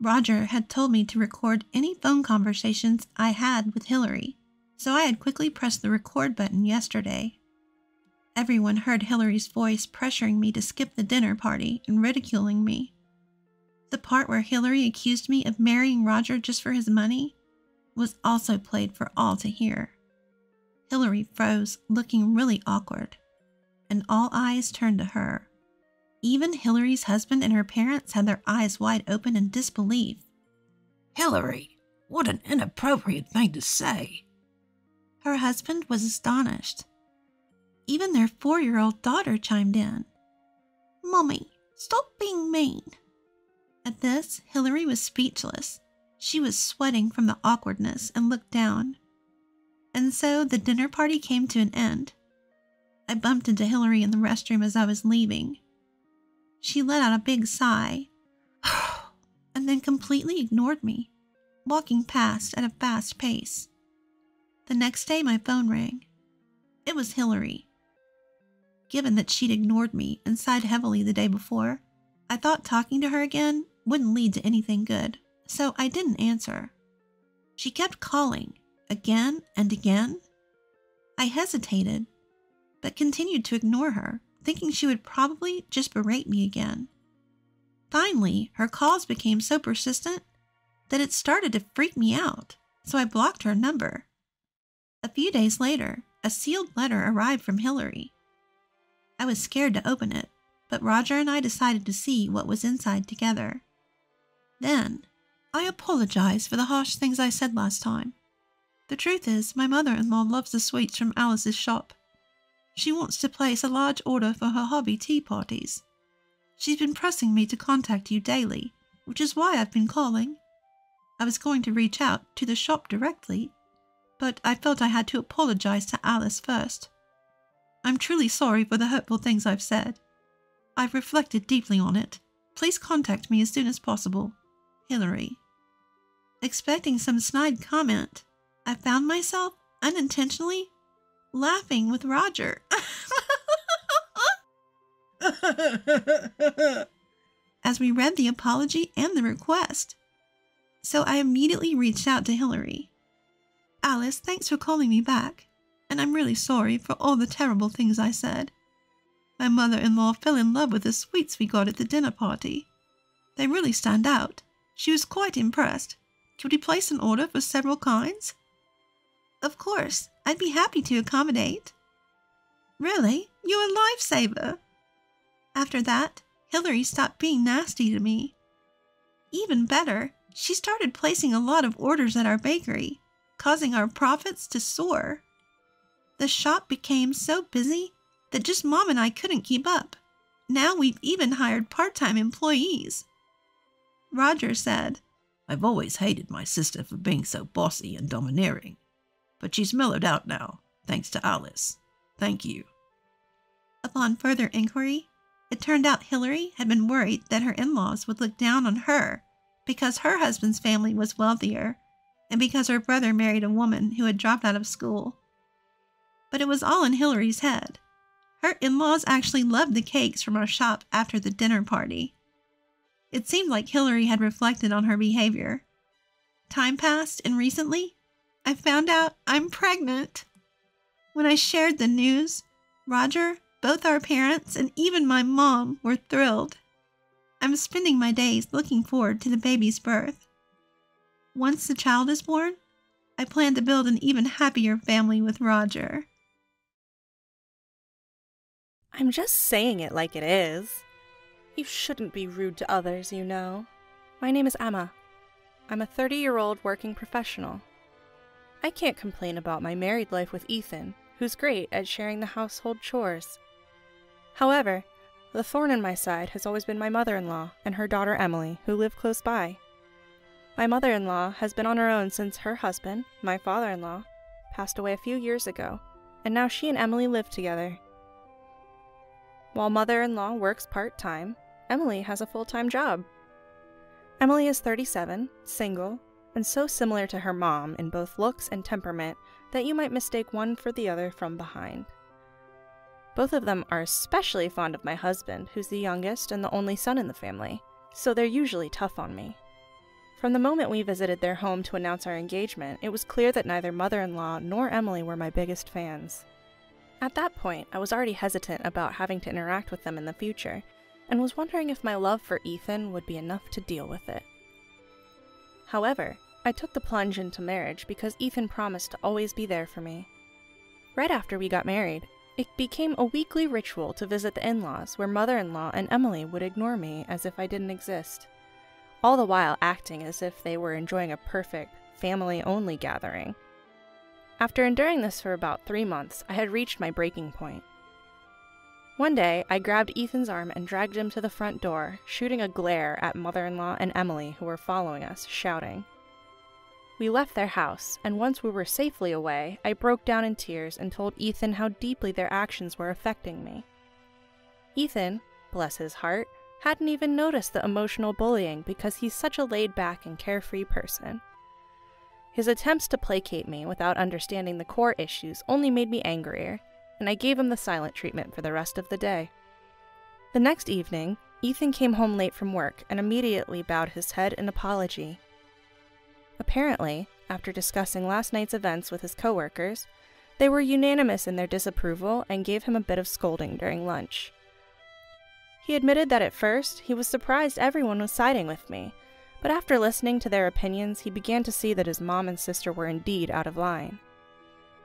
Roger had told me to record any phone conversations I had with Hilary, so I had quickly pressed the record button yesterday. Everyone heard Hilary's voice pressuring me to skip the dinner party and ridiculing me. The part where Hilary accused me of marrying Roger just for his money was also played for all to hear. Hilary froze, looking really awkward, and all eyes turned to her. Even Hilary's husband and her parents had their eyes wide open in disbelief. Hilary, what an inappropriate thing to say. Her husband was astonished. Even their 4-year-old daughter chimed in. Mommy, stop being mean. At this, Hilary was speechless. She was sweating from the awkwardness and looked down. And so the dinner party came to an end. I bumped into Hilary in the restroom as I was leaving. She let out a big sigh, and then completely ignored me, walking past at a fast pace. The next day, my phone rang. It was Hilary. Given that she'd ignored me and sighed heavily the day before, I thought talking to her again wouldn't lead to anything good, so I didn't answer. She kept calling, again and again. I hesitated, but continued to ignore her, thinking she would probably just berate me again. Finally, her calls became so persistent that it started to freak me out, so I blocked her number. A few days later, a sealed letter arrived from Hilary. I was scared to open it, but Roger and I decided to see what was inside together. Then, I apologize for the harsh things I said last time. The truth is, my mother-in-law loves the sweets from Alice's shop. She wants to place a large order for her hobby tea parties. She's been pressing me to contact you daily, which is why I've been calling. I was going to reach out to the shop directly, but I felt I had to apologize to Alice first. I'm truly sorry for the hurtful things I've said. I've reflected deeply on it. Please contact me as soon as possible. Hilary. Expecting some snide comment, I found myself unintentionally laughing with Roger. As we read the apology and the request. So I immediately reached out to Hilary. Alice, thanks for calling me back, and I'm really sorry for all the terrible things I said. My mother-in-law fell in love with the sweets we got at the dinner party. They really stand out. She was quite impressed. Could we place an order for several kinds? Of course, I'd be happy to accommodate. Really, you're a lifesaver. After that, Hilary stopped being nasty to me. Even better, she started placing a lot of orders at our bakery, causing our profits to soar. The shop became so busy that just Mom and I couldn't keep up. Now we've even hired part-time employees. Roger said, I've always hated my sister for being so bossy and domineering, but she's mellowed out now, thanks to Alice. Thank you. Upon further inquiry, it turned out Hilary had been worried that her in-laws would look down on her because her husband's family was wealthier and because her brother married a woman who had dropped out of school. But it was all in Hilary's head. Her in-laws actually loved the cakes from our shop after the dinner party. It seemed like Hilary had reflected on her behavior. Time passed, and recently, I found out I'm pregnant. When I shared the news, Roger, both our parents, and even my mom were thrilled. I'm spending my days looking forward to the baby's birth. Once the child is born, I plan to build an even happier family with Roger. I'm just saying it like it is. You shouldn't be rude to others, you know. My name is Emma. I'm a 30-year-old working professional. I can't complain about my married life with Ethan, who's great at sharing the household chores. However, the thorn in my side has always been my mother-in-law and her daughter Emily, who live close by. My mother-in-law has been on her own since her husband, my father-in-law, passed away a few years ago, and now she and Emily live together. While mother-in-law works part-time, Emily has a full-time job. Emily is 37, single, and so similar to her mom in both looks and temperament that you might mistake one for the other from behind. Both of them are especially fond of my husband, who's the youngest and the only son in the family, so they're usually tough on me. From the moment we visited their home to announce our engagement, it was clear that neither mother-in-law nor Emily were my biggest fans. At that point, I was already hesitant about having to interact with them in the future, and was wondering if my love for Ethan would be enough to deal with it. However, I took the plunge into marriage because Ethan promised to always be there for me. Right after we got married, it became a weekly ritual to visit the in-laws, where mother-in-law and Emily would ignore me as if I didn't exist, all the while acting as if they were enjoying a perfect, family-only gathering. After enduring this for about 3 months, I had reached my breaking point. One day, I grabbed Ethan's arm and dragged him to the front door, shooting a glare at mother-in-law and Emily, who were following us, shouting. We left their house, and once we were safely away, I broke down in tears and told Ethan how deeply their actions were affecting me. Ethan, bless his heart, hadn't even noticed the emotional bullying because he's such a laid-back and carefree person. His attempts to placate me without understanding the core issues only made me angrier, and I gave him the silent treatment for the rest of the day. The next evening, Ethan came home late from work and immediately bowed his head in apology. Apparently, after discussing last night's events with his coworkers, they were unanimous in their disapproval and gave him a bit of scolding during lunch. He admitted that at first, he was surprised everyone was siding with me, but after listening to their opinions, he began to see that his mom and sister were indeed out of line.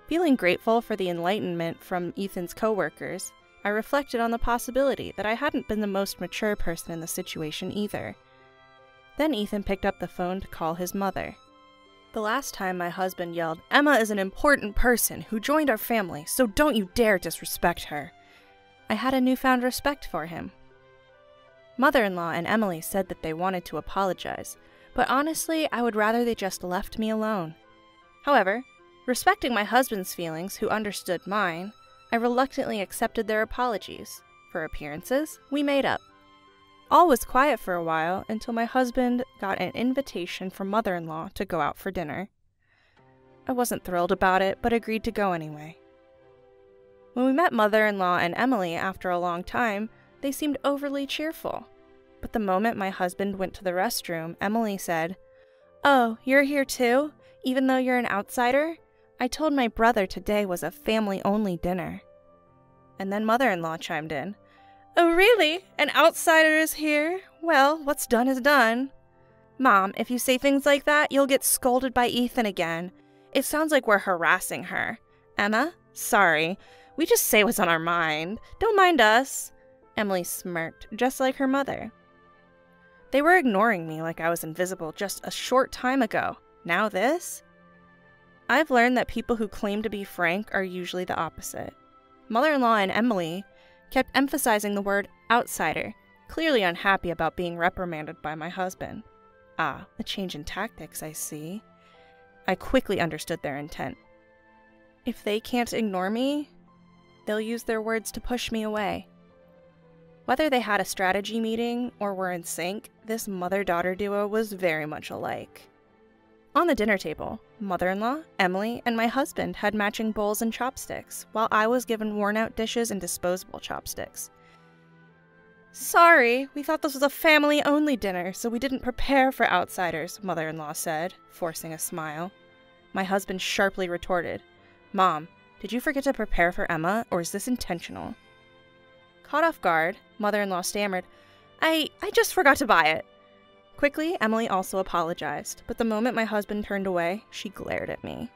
Feeling grateful for the enlightenment from Ethan's coworkers, I reflected on the possibility that I hadn't been the most mature person in the situation either. Then Ethan picked up the phone to call his mother. The last time my husband yelled, "Emma is an important person who joined our family, so don't you dare disrespect her," I had a newfound respect for him. Mother-in-law and Emily said that they wanted to apologize, but honestly, I would rather they just left me alone. However, respecting my husband's feelings, who understood mine, I reluctantly accepted their apologies. For appearances, we made up. All was quiet for a while until my husband got an invitation from mother-in-law to go out for dinner. I wasn't thrilled about it, but agreed to go anyway. When we met mother-in-law and Emily after a long time, they seemed overly cheerful. But the moment my husband went to the restroom, Emily said, "Oh, you're here too, even though you're an outsider? I told my brother today was a family-only dinner." And then mother-in-law chimed in. "Oh, really? An outsider is here? Well, what's done is done." "Mom, if you say things like that, you'll get scolded by Ethan again. It sounds like we're harassing her. Emma, sorry. We just say what's on our mind. Don't mind us." Emily smirked, just like her mother. They were ignoring me like I was invisible just a short time ago. Now this? I've learned that people who claim to be frank are usually the opposite. Mother-in-law and Emily kept emphasizing the word outsider, clearly unhappy about being reprimanded by my husband. Ah, a change in tactics, I see. I quickly understood their intent. If they can't ignore me, they'll use their words to push me away. Whether they had a strategy meeting or were in sync, this mother-daughter duo was very much alike. On the dinner table, mother-in-law, Emily, and my husband had matching bowls and chopsticks, while I was given worn-out dishes and disposable chopsticks. "Sorry, we thought this was a family-only dinner, so we didn't prepare for outsiders," mother-in-law said, forcing a smile. My husband sharply retorted, "Mom, did you forget to prepare for Emma, or is this intentional?" Caught off guard, mother-in-law stammered, I just forgot to buy it." Quickly, Emily also apologized, but the moment my husband turned away, she glared at me.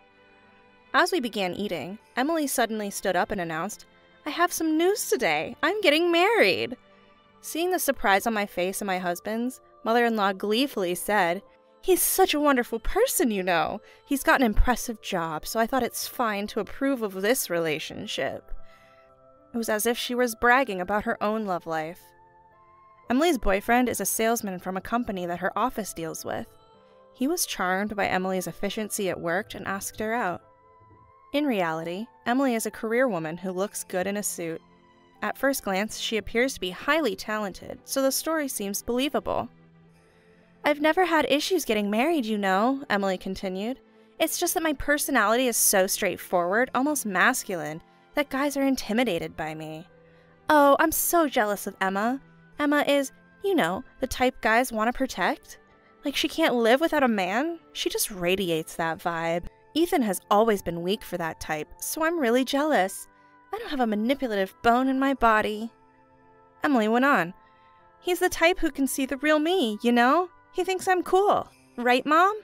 As we began eating, Emily suddenly stood up and announced, "I have some news today. I'm getting married." Seeing the surprise on my face and my husband's, mother-in-law gleefully said, "He's such a wonderful person, you know. He's got an impressive job, so I thought it's fine to approve of this relationship." It was as if she was bragging about her own love life. Emily's boyfriend is a salesman from a company that her office deals with. He was charmed by Emily's efficiency at work and asked her out. In reality, Emily is a career woman who looks good in a suit. At first glance, she appears to be highly talented, so the story seems believable. "I've never had issues getting married, you know," Emily continued. "It's just that my personality is so straightforward, almost masculine, that guys are intimidated by me. Oh, I'm so jealous of Emma. Emma is, you know, the type guys want to protect. Like, she can't live without a man. She just radiates that vibe. Ethan has always been weak for that type, so I'm really jealous. I don't have a manipulative bone in my body. Emily went on. He's the type who can see the real me, you know? He thinks I'm cool. Right, Mom?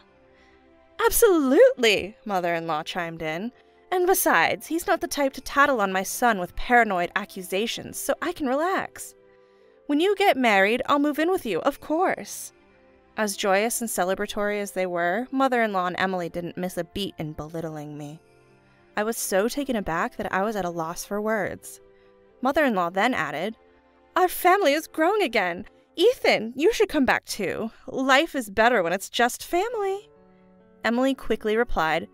Absolutely, mother-in-law chimed in. And besides, he's not the type to tattle on my son with paranoid accusations, so I can relax. When you get married, I'll move in with you, of course. As joyous and celebratory as they were, mother-in-law and Emily didn't miss a beat in belittling me. I was so taken aback that I was at a loss for words. Mother-in-law then added, "Our family is growing again. Ethan, you should come back too. Life is better when it's just family." Emily quickly replied,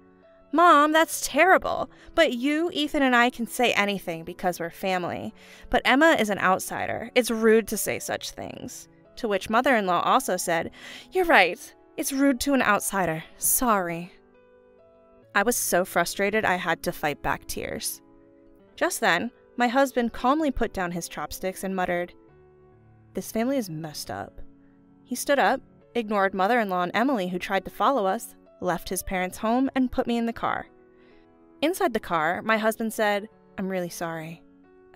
"Mom, that's terrible, but you, Ethan, and I can say anything because we're family. But Emma is an outsider. It's rude to say such things." To which mother-in-law also said, "You're right. It's rude to an outsider. Sorry." I was so frustrated I had to fight back tears. Just then, my husband calmly put down his chopsticks and muttered, "This family is messed up." He stood up, ignored mother-in-law and Emily, who tried to follow us, left his parents' home, and put me in the car. Inside the car, my husband said, "I'm really sorry."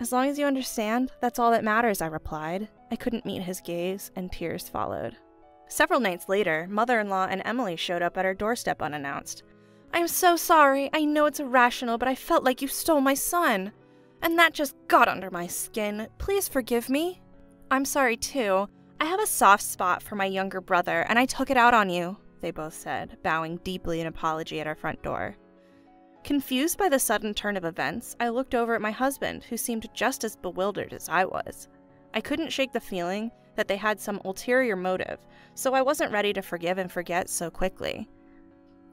"As long as you understand, that's all that matters," I replied. I couldn't meet his gaze, and tears followed. Several nights later, mother-in-law and Emily showed up at our doorstep unannounced. "I'm so sorry. I know it's irrational, but I felt like you stole my son. And that just got under my skin. Please forgive me." "I'm sorry, too. I have a soft spot for my younger brother, and I took it out on you," they both said, bowing deeply in apology at our front door. Confused by the sudden turn of events, I looked over at my husband, who seemed just as bewildered as I was. I couldn't shake the feeling that they had some ulterior motive, so I wasn't ready to forgive and forget so quickly.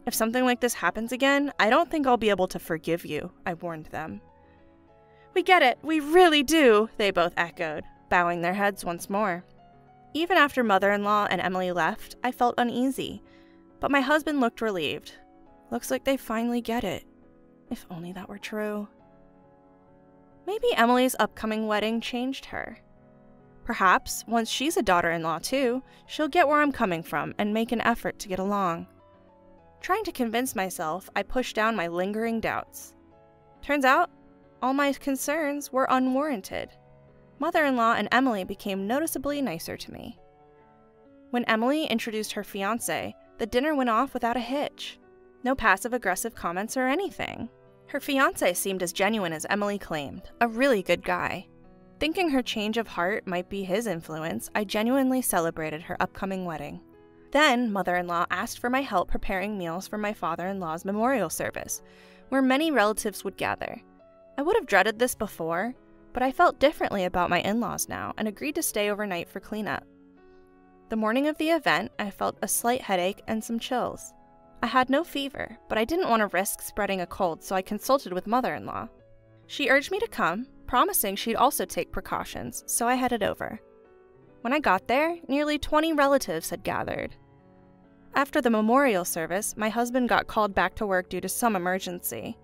"If something like this happens again, I don't think I'll be able to forgive you," I warned them. "We get it, we really do," they both echoed, bowing their heads once more. Even after mother-in-law and Emily left, I felt uneasy. But my husband looked relieved. "Looks like they finally get it. If only that were true." Maybe Emily's upcoming wedding changed her. Perhaps, once she's a daughter-in-law too, she'll get where I'm coming from and make an effort to get along. Trying to convince myself, I pushed down my lingering doubts. Turns out, all my concerns were unwarranted. Mother-in-law and Emily became noticeably nicer to me. When Emily introduced her fiancé, the dinner went off without a hitch. No passive-aggressive comments or anything. Her fiancé seemed as genuine as Emily claimed, a really good guy. Thinking her change of heart might be his influence, I genuinely celebrated her upcoming wedding. Then, mother-in-law asked for my help preparing meals for my father-in-law's memorial service, where many relatives would gather. I would have dreaded this before, but I felt differently about my in-laws now and agreed to stay overnight for cleanup. The morning of the event, I felt a slight headache and some chills. I had no fever, but I didn't want to risk spreading a cold, so I consulted with mother-in-law. She urged me to come, promising she'd also take precautions, so I headed over. When I got there, nearly 20 relatives had gathered. After the memorial service, my husband got called back to work due to some emergency.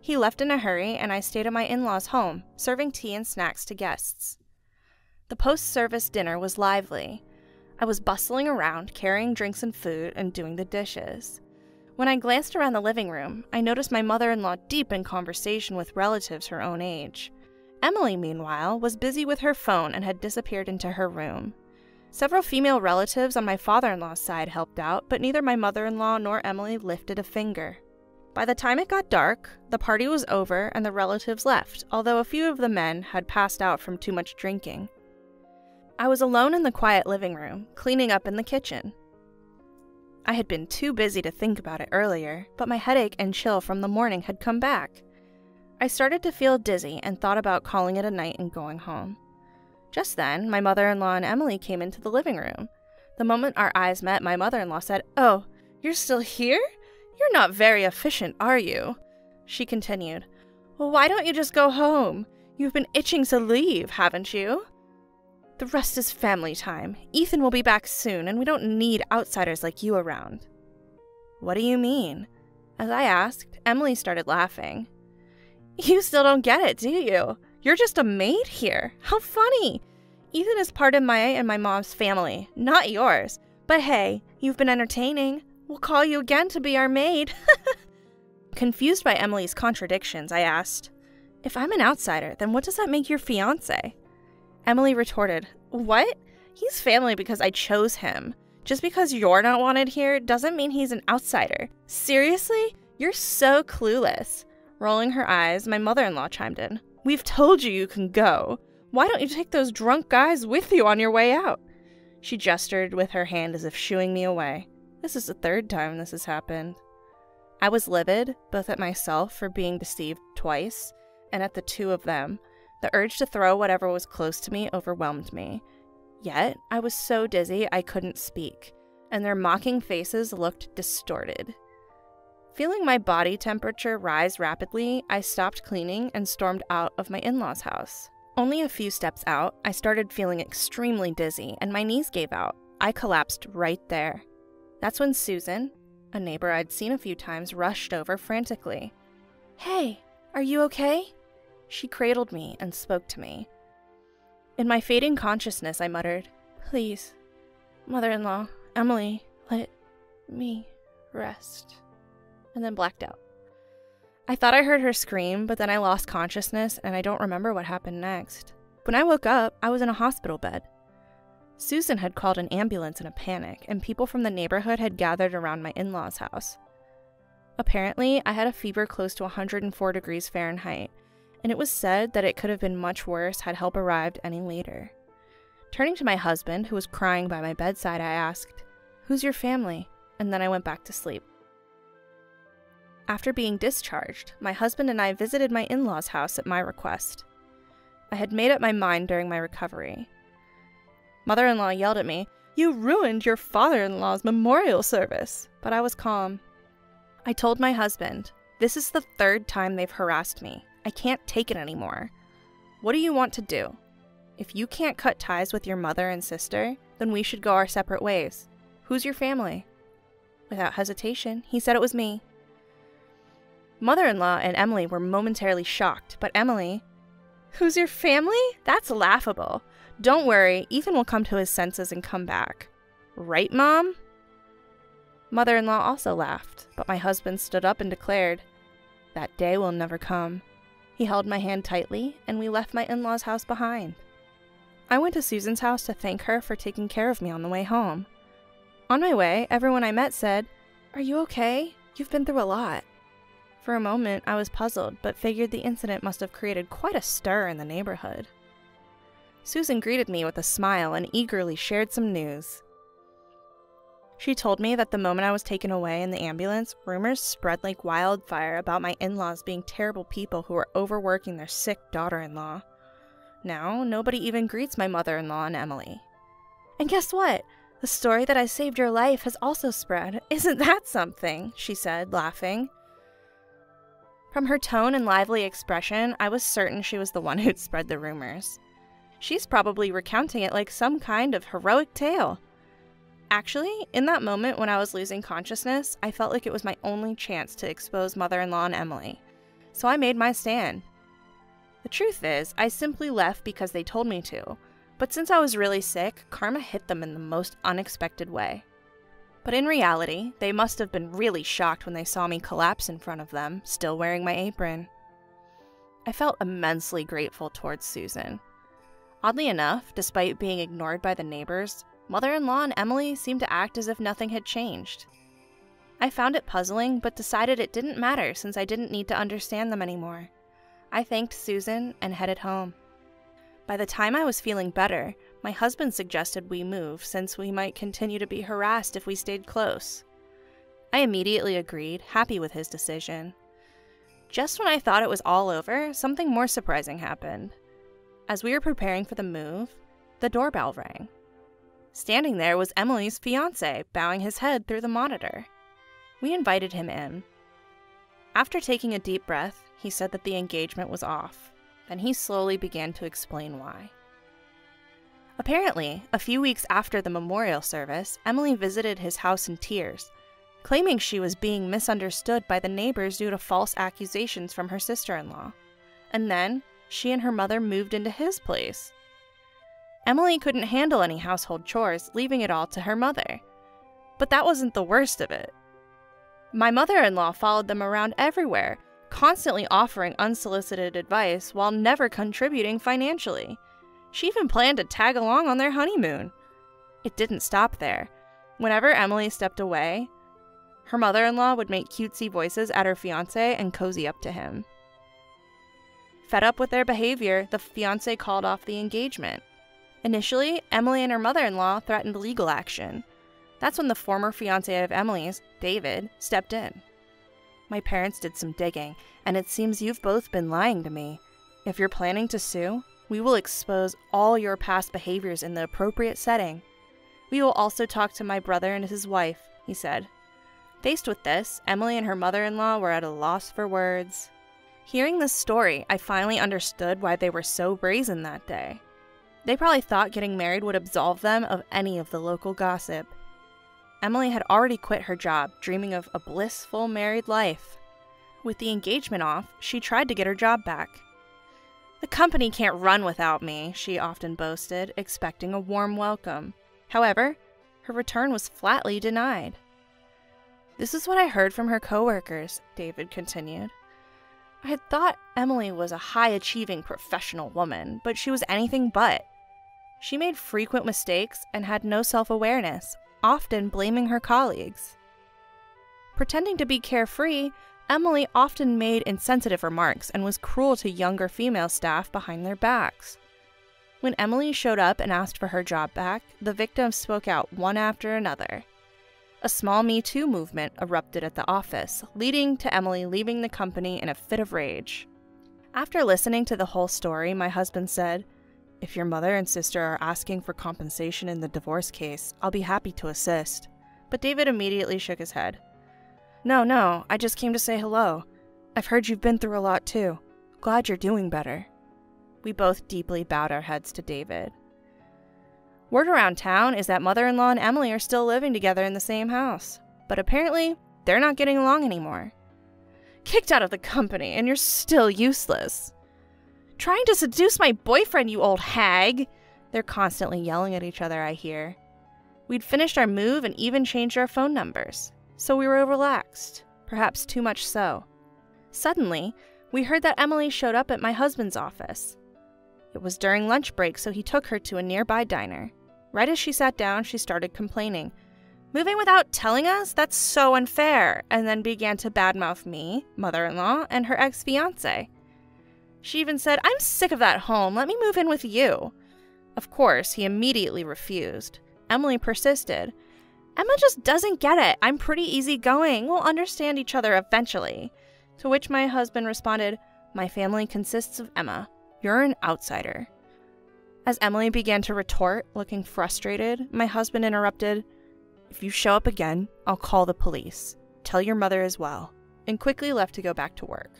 He left in a hurry, and I stayed at my in-laws' home, serving tea and snacks to guests. The post-service dinner was lively. I was bustling around, carrying drinks and food, and doing the dishes. When I glanced around the living room, I noticed my mother-in-law deep in conversation with relatives her own age. Emily, meanwhile, was busy with her phone and had disappeared into her room. Several female relatives on my father-in-law's side helped out, but neither my mother-in-law nor Emily lifted a finger. By the time it got dark, the party was over and the relatives left, although a few of the men had passed out from too much drinking. I was alone in the quiet living room, cleaning up in the kitchen. I had been too busy to think about it earlier, but my headache and chill from the morning had come back. I started to feel dizzy and thought about calling it a night and going home. Just then, my mother-in-law and Emily came into the living room. The moment our eyes met, my mother-in-law said, "Oh, you're still here? You're not very efficient, are you?" She continued, "Well, why don't you just go home? You've been itching to leave, haven't you? The rest is family time. Ethan will be back soon, and we don't need outsiders like you around." "What do you mean?" As I asked, Emily started laughing. You still don't get it, do you? You're just a maid here. How funny. Ethan is part of my and my mom's family, not yours. But hey, you've been entertaining. We'll call you again to be our maid. Confused by Emily's contradictions, I asked, "If I'm an outsider, then what does that make your fiancé?" Emily retorted, "What? He's family because I chose him. Just because you're not wanted here doesn't mean he's an outsider. Seriously? You're so clueless." Rolling her eyes, my mother-in-law chimed in. "We've told you you can go. Why don't you take those drunk guys with you on your way out?" She gestured with her hand as if shooing me away. This is the third time this has happened. I was livid, both at myself for being deceived twice, and at the two of them. The urge to throw whatever was close to me overwhelmed me. Yet, I was so dizzy I couldn't speak, and their mocking faces looked distorted. Feeling my body temperature rise rapidly, I stopped cleaning and stormed out of my in-laws' house. Only a few steps out, I started feeling extremely dizzy, and my knees gave out. I collapsed right there. That's when Susan, a neighbor I'd seen a few times, rushed over frantically. "Hey, are you okay?" She cradled me and spoke to me. In my fading consciousness, I muttered, "Please, mother-in-law, Emily, let me rest," and then blacked out. I thought I heard her scream, but then I lost consciousness, and I don't remember what happened next. When I woke up, I was in a hospital bed. Susan had called an ambulance in a panic, and people from the neighborhood had gathered around my in-laws' house. Apparently, I had a fever close to 104 degrees Fahrenheit, and it was said that it could have been much worse had help arrived any later. Turning to my husband, who was crying by my bedside, I asked, "Who's your family?" And then I went back to sleep. After being discharged, my husband and I visited my in-laws' house at my request. I had made up my mind during my recovery. Mother-in-law yelled at me, "You ruined your father-in-law's memorial service," but I was calm. I told my husband, "This is the third time they've harassed me. I can't take it anymore. What do you want to do? If you can't cut ties with your mother and sister, then we should go our separate ways. Who's your family?" Without hesitation, he said it was me. Mother-in-law and Emily were momentarily shocked, but Emily, "Who's your family? That's laughable. Don't worry, Ethan will come to his senses and come back. Right, Mom?" Mother-in-law also laughed, but my husband stood up and declared, "That day will never come." He held my hand tightly, and we left my in-laws' house behind. I went to Susan's house to thank her for taking care of me on the way home. On my way, everyone I met said, "Are you okay? You've been through a lot." For a moment, I was puzzled, but figured the incident must have created quite a stir in the neighborhood. Susan greeted me with a smile and eagerly shared some news. She told me that the moment I was taken away in the ambulance, rumors spread like wildfire about my in-laws being terrible people who were overworking their sick daughter-in-law. Now, nobody even greets my mother-in-law and Emily. "And guess what? The story that I saved your life has also spread. Isn't that something?" she said, laughing. From her tone and lively expression, I was certain she was the one who'd spread the rumors. She's probably recounting it like some kind of heroic tale. Actually, in that moment when I was losing consciousness, I felt like it was my only chance to expose mother-in-law and Emily. So I made my stand. The truth is, I simply left because they told me to. But since I was really sick, karma hit them in the most unexpected way. But in reality, they must have been really shocked when they saw me collapse in front of them, still wearing my apron. I felt immensely grateful towards Susan. Oddly enough, despite being ignored by the neighbors, mother-in-law and Emily seemed to act as if nothing had changed. I found it puzzling, but decided it didn't matter since I didn't need to understand them anymore. I thanked Susan and headed home. By the time I was feeling better, my husband suggested we move since we might continue to be harassed if we stayed close. I immediately agreed, happy with his decision. Just when I thought it was all over, something more surprising happened. As we were preparing for the move, the doorbell rang. Standing there was Emily's fiancé, bowing his head through the monitor. We invited him in. After taking a deep breath, he said that the engagement was off. Then he slowly began to explain why. Apparently, a few weeks after the memorial service, Emily visited his house in tears, claiming she was being misunderstood by the neighbors due to false accusations from her sister-in-law. and then she and her mother moved into his place. Emily couldn't handle any household chores, leaving it all to her mother. But that wasn't the worst of it. My mother-in-law followed them around everywhere, constantly offering unsolicited advice while never contributing financially. She even planned to tag along on their honeymoon. It didn't stop there. Whenever Emily stepped away, her mother-in-law would make cutesy voices at her fiancé and cozy up to him. Fed up with their behavior, the fiancé called off the engagement. Initially, Emily and her mother-in-law threatened legal action. That's when the former fiancé of Emily's, David, stepped in. My parents did some digging, and it seems you've both been lying to me. If you're planning to sue, we will expose all your past behaviors in the appropriate setting. We will also talk to my brother and his wife, he said. Faced with this, Emily and her mother-in-law were at a loss for words. Hearing this story, I finally understood why they were so brazen that day. They probably thought getting married would absolve them of any of the local gossip. Emily had already quit her job, dreaming of a blissful married life. With the engagement off, she tried to get her job back. The company can't run without me, she often boasted, expecting a warm welcome. However, her return was flatly denied. This is what I heard from her coworkers, David continued. I had thought Emily was a high-achieving professional woman, but she was anything but. She made frequent mistakes and had no self-awareness, often blaming her colleagues. Pretending to be carefree, Emily often made insensitive remarks and was cruel to younger female staff behind their backs. When Emily showed up and asked for her job back, the victims spoke out one after another. A small Me Too movement erupted at the office, leading to Emily leaving the company in a fit of rage. After listening to the whole story, my husband said, "If your mother and sister are asking for compensation in the divorce case, I'll be happy to assist." But David immediately shook his head. No, I just came to say hello. I've heard you've been through a lot too. Glad you're doing better." We both deeply bowed our heads to David. Word around town is that mother-in-law and Emily are still living together in the same house, but apparently they're not getting along anymore. Kicked out of the company, and you're still useless. Trying to seduce my boyfriend, you old hag. They're constantly yelling at each other, I hear. We'd finished our move and even changed our phone numbers, so we were relaxed, perhaps too much so. Suddenly, we heard that Emily showed up at my husband's office. It was during lunch break, so he took her to a nearby diner. Right as she sat down, she started complaining. "Moving without telling us? That's so unfair," and then began to badmouth me, mother-in-law, and her ex-fiancé. She even said, "I'm sick of that home. Let me move in with you." Of course, he immediately refused. Emily persisted. "Emma just doesn't get it. I'm pretty easygoing. We'll understand each other eventually." To which my husband responded, "My family consists of Emma. You're an outsider." As Emily began to retort, looking frustrated, my husband interrupted, "If you show up again, I'll call the police. Tell your mother as well," and quickly left to go back to work.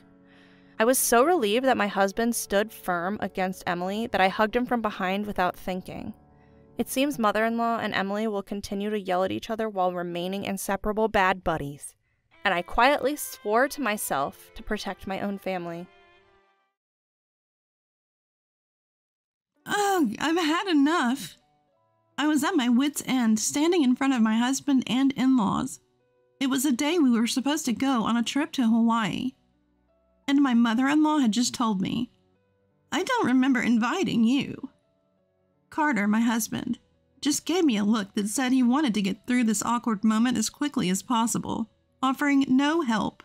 I was so relieved that my husband stood firm against Emily that I hugged him from behind without thinking. It seems mother-in-law and Emily will continue to yell at each other while remaining inseparable bad buddies, and I quietly swore to myself to protect my own family. Oh, I've had enough. I was at my wit's end, standing in front of my husband and in-laws. It was the day we were supposed to go on a trip to Hawaii, and my mother-in-law had just told me, "I don't remember inviting you." Carter, my husband, just gave me a look that said he wanted to get through this awkward moment as quickly as possible, offering no help.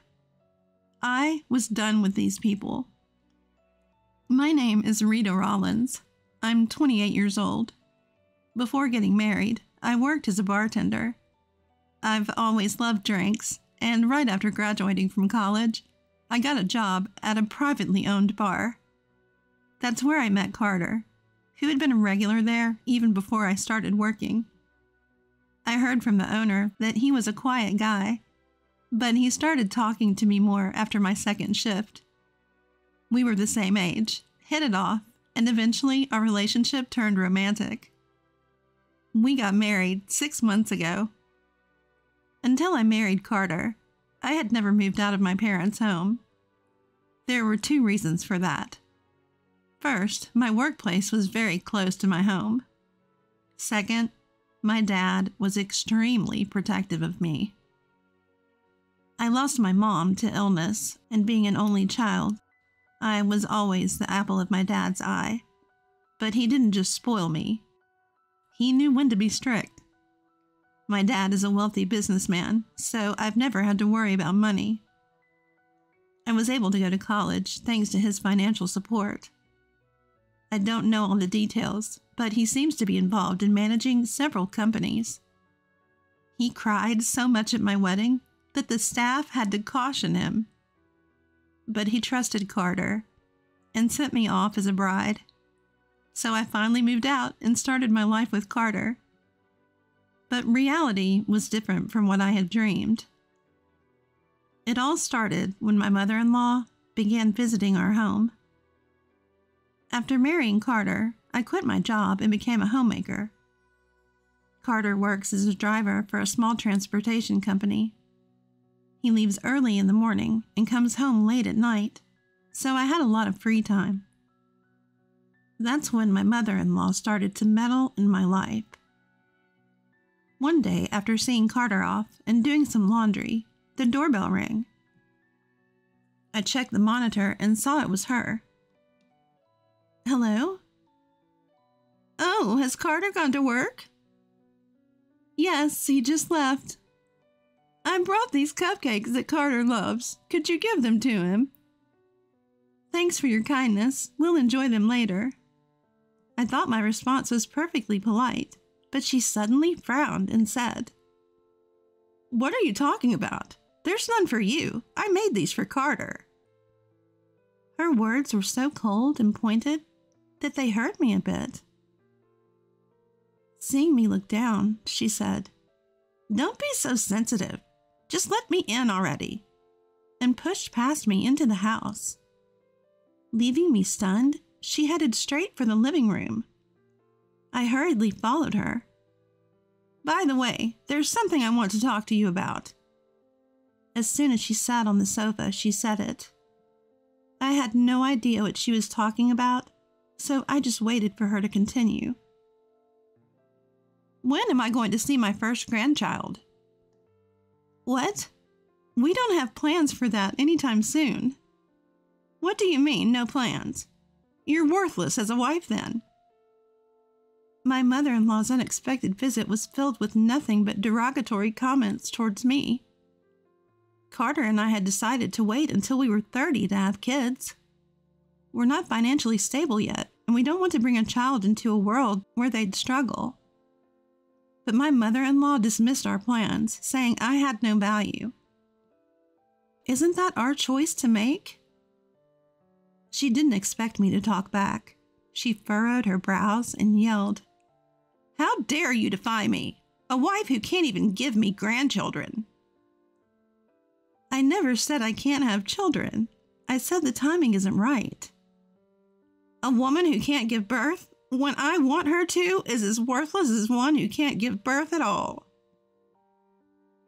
I was done with these people. My name is Rita Rollins. I'm 28 years old. Before getting married, I worked as a bartender. I've always loved drinks, and right after graduating from college, I got a job at a privately owned bar. That's where I met Carter, who had been a regular there even before I started working. I heard from the owner that he was a quiet guy, but he started talking to me more after my second shift. We were the same age, hit it off, and eventually our relationship turned romantic. We got married 6 months ago. Until I married Carter, I had never moved out of my parents' home. There were two reasons for that. First, my workplace was very close to my home. Second, my dad was extremely protective of me. I lost my mom to illness, and being an only child, I was always the apple of my dad's eye. But he didn't just spoil me. He knew when to be strict. My dad is a wealthy businessman, so I've never had to worry about money. I was able to go to college thanks to his financial support. I don't know all the details, but he seems to be involved in managing several companies. He cried so much at my wedding that the staff had to caution him. But he trusted Carter and sent me off as a bride. So I finally moved out and started my life with Carter. But reality was different from what I had dreamed. It all started when my mother-in-law began visiting our home. After marrying Carter, I quit my job and became a homemaker. Carter works as a driver for a small transportation company. He leaves early in the morning and comes home late at night, so I had a lot of free time. That's when my mother-in-law started to meddle in my life. One day, after seeing Carter off and doing some laundry, the doorbell rang. I checked the monitor and saw it was her. Hello? Oh, has Carter gone to work? Yes, he just left. I brought these cupcakes that Carter loves. Could you give them to him? Thanks for your kindness. We'll enjoy them later. I thought my response was perfectly polite, but she suddenly frowned and said, What are you talking about? There's none for you. I made these for Carter. Her words were so cold and pointed that they hurt me a bit. Seeing me look down, she said, Don't be so sensitive. Just let me in already, and pushed past me into the house. Leaving me stunned, she headed straight for the living room. I hurriedly followed her. By the way, there's something I want to talk to you about. As soon as she sat on the sofa, she said it. I had no idea what she was talking about, so I just waited for her to continue. When am I going to see my first grandchild? What? We don't have plans for that anytime soon. What do you mean, no plans? You're worthless as a wife, then. My mother-in-law's unexpected visit was filled with nothing but derogatory comments towards me. Carter and I had decided to wait until we were 30 to have kids. We're not financially stable yet, and we don't want to bring a child into a world where they'd struggle. But my mother-in-law dismissed our plans, saying I had no value. Isn't that our choice to make? She didn't expect me to talk back. She furrowed her brows and yelled, How dare you defy me, a wife who can't even give me grandchildren? I never said I can't have children. I said the timing isn't right. A woman who can't give birth? When I want her to is as worthless as one who can't give birth at all.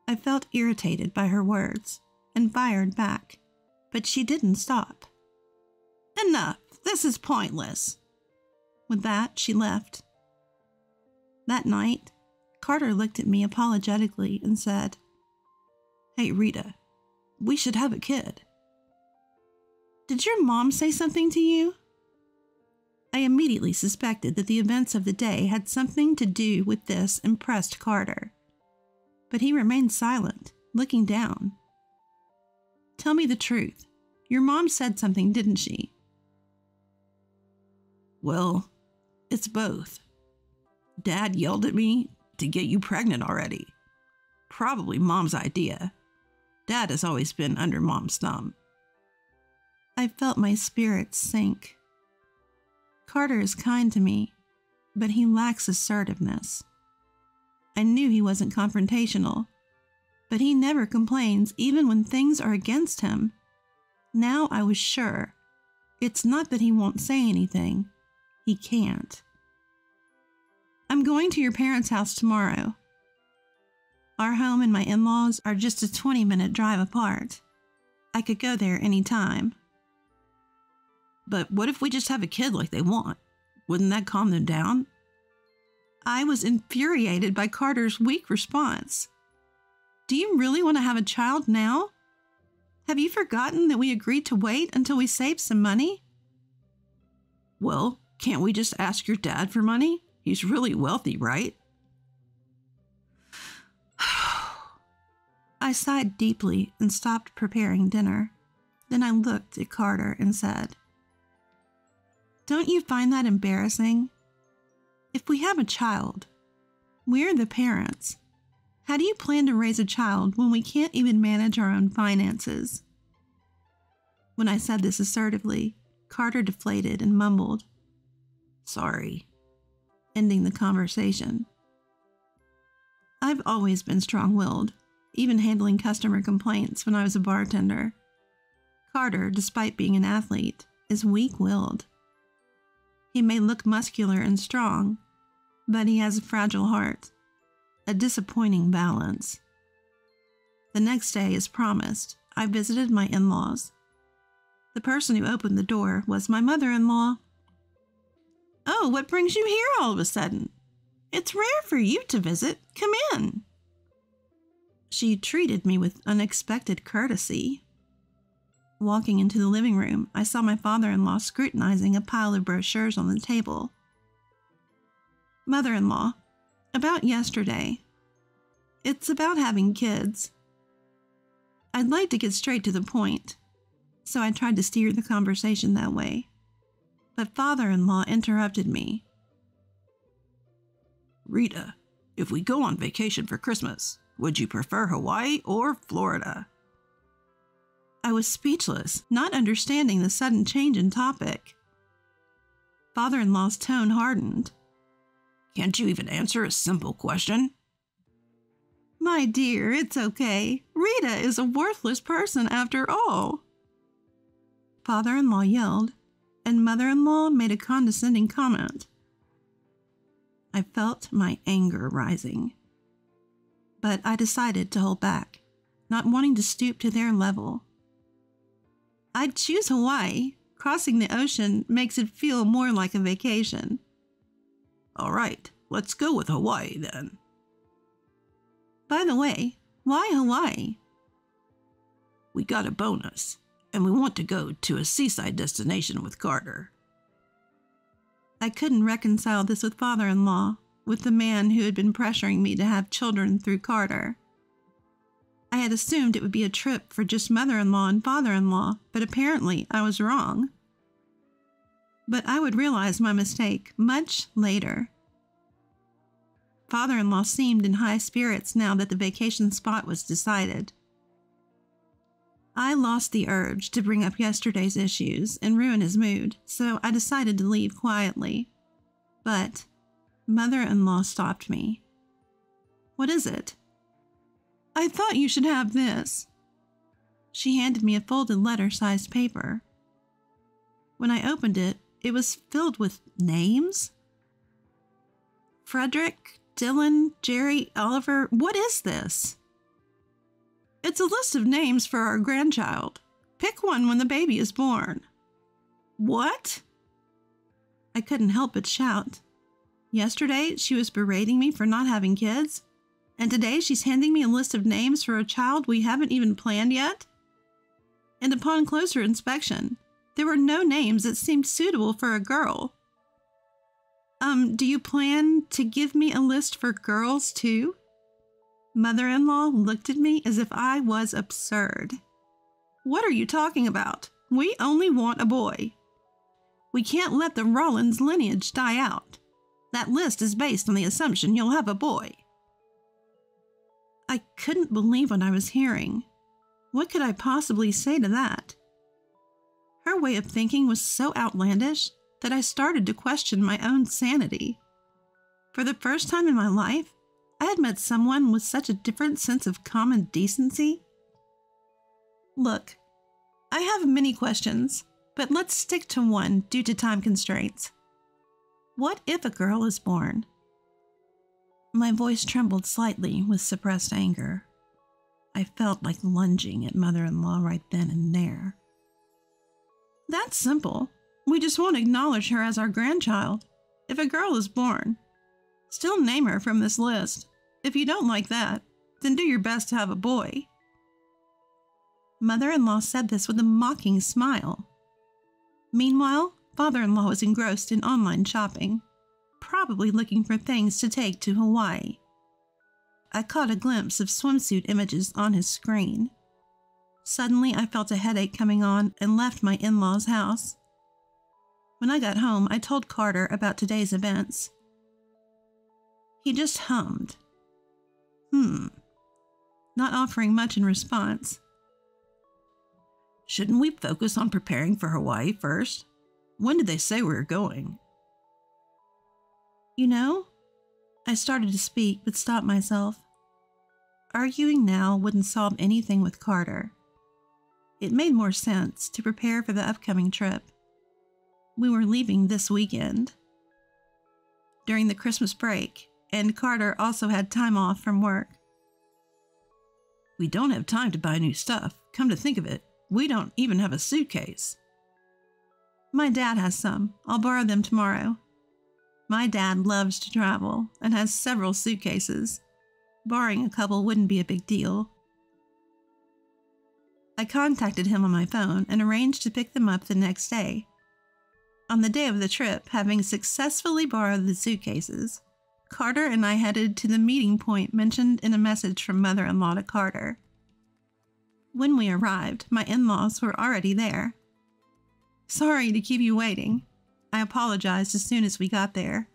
I felt irritated by her words and fired back, but she didn't stop. Enough! This is pointless! With that, she left. That night, Carter looked at me apologetically and said, Hey, Rita, we should have a kid. Did your mom say something to you? I immediately suspected that the events of the day had something to do with this and pressed Carter. But he remained silent, looking down. Tell me the truth. Your mom said something, didn't she? Well, it's both. Dad yelled at me to get you pregnant already. Probably Mom's idea. Dad has always been under Mom's thumb. I felt my spirits sink. Carter is kind to me, but he lacks assertiveness. I knew he wasn't confrontational, but he never complains even when things are against him. Now I was sure. It's not that he won't say anything. He can't. I'm going to your parents' house tomorrow. Our home and my in-laws are just a 20-minute drive apart. I could go there any time. But what if we just have a kid like they want? Wouldn't that calm them down? I was infuriated by Carter's weak response. Do you really want to have a child now? Have you forgotten that we agreed to wait until we saved some money? Well, can't we just ask your dad for money? He's really wealthy, right? I sighed deeply and stopped preparing dinner. Then I looked at Carter and said, Don't you find that embarrassing? If we have a child, we're the parents. How do you plan to raise a child when we can't even manage our own finances? When I said this assertively, Carter deflated and mumbled, Sorry, ending the conversation. I've always been strong-willed, even handling customer complaints when I was a bartender. Carter, despite being an athlete, is weak-willed. He may look muscular and strong, but he has a fragile heart, a disappointing balance. The next day, as promised, I visited my in-laws. The person who opened the door was my mother-in-law. Oh, what brings you here all of a sudden? It's rare for you to visit. Come in. She treated me with unexpected courtesy. Walking into the living room, I saw my father-in-law scrutinizing a pile of brochures on the table. Mother-in-law, about yesterday. It's about having kids. I'd like to get straight to the point, so I tried to steer the conversation that way. But father-in-law interrupted me. Rita, if we go on vacation for Christmas, would you prefer Hawaii or Florida? I was speechless, not understanding the sudden change in topic. Father-in-law's tone hardened. Can't you even answer a simple question? My dear, it's okay. Rita is a worthless person after all. Father-in-law yelled, and mother-in-law made a condescending comment. I felt my anger rising. But I decided to hold back, not wanting to stoop to their level. I'd choose Hawaii. Crossing the ocean makes it feel more like a vacation. All right, let's go with Hawaii then. By the way, why Hawaii? We got a bonus, and we want to go to a seaside destination with Carter. I couldn't reconcile this with father-in-law, with the man who had been pressuring me to have children through Carter. I had assumed it would be a trip for just mother-in-law and father-in-law, but apparently I was wrong. But I would realize my mistake much later. Father-in-law seemed in high spirits now that the vacation spot was decided. I lost the urge to bring up yesterday's issues and ruin his mood, so I decided to leave quietly. But mother-in-law stopped me. What is it? I thought you should have this. She handed me a folded letter-sized paper. When I opened it, it was filled with names. Frederick, Dylan, Jerry, Oliver, what is this? It's a list of names for our grandchild. Pick one when the baby is born. What? I couldn't help but shout. Yesterday, she was berating me for not having kids. And today she's handing me a list of names for a child we haven't even planned yet. And upon closer inspection, there were no names that seemed suitable for a girl. Do you plan to give me a list for girls too? Mother-in-law looked at me as if I was absurd. What are you talking about? We only want a boy. We can't let the Rollins lineage die out. That list is based on the assumption you'll have a boy. I couldn't believe what I was hearing. What could I possibly say to that? Her way of thinking was so outlandish that I started to question my own sanity. For the first time in my life, I had met someone with such a different sense of common decency. Look, I have many questions, but let's stick to one due to time constraints. What if a girl is born? My voice trembled slightly with suppressed anger. I felt like lunging at mother-in-law right then and there. That's simple. We just won't acknowledge her as our grandchild. If a girl is born, still name her from this list. If you don't like that, then do your best to have a boy. Mother-in-law said this with a mocking smile. Meanwhile, father-in-law was engrossed in online shopping, probably looking for things to take to Hawaii. I caught a glimpse of swimsuit images on his screen. Suddenly, I felt a headache coming on and left my in-laws' house. When I got home, I told Carter about today's events. He just hummed. Not offering much in response. Shouldn't we focus on preparing for Hawaii first? When did they say we were going? You know, I started to speak but stopped myself. Arguing now wouldn't solve anything with Carter. It made more sense to prepare for the upcoming trip. We were leaving this weekend, during the Christmas break, and Carter also had time off from work. We don't have time to buy new stuff. Come to think of it, we don't even have a suitcase. My dad has some. I'll borrow them tomorrow. My dad loves to travel and has several suitcases. Borrowing a couple wouldn't be a big deal. I contacted him on my phone and arranged to pick them up the next day. On the day of the trip, having successfully borrowed the suitcases, Carter and I headed to the meeting point mentioned in a message from mother-in-law to Carter. When we arrived, my in-laws were already there. Sorry to keep you waiting. I apologized as soon as we got there.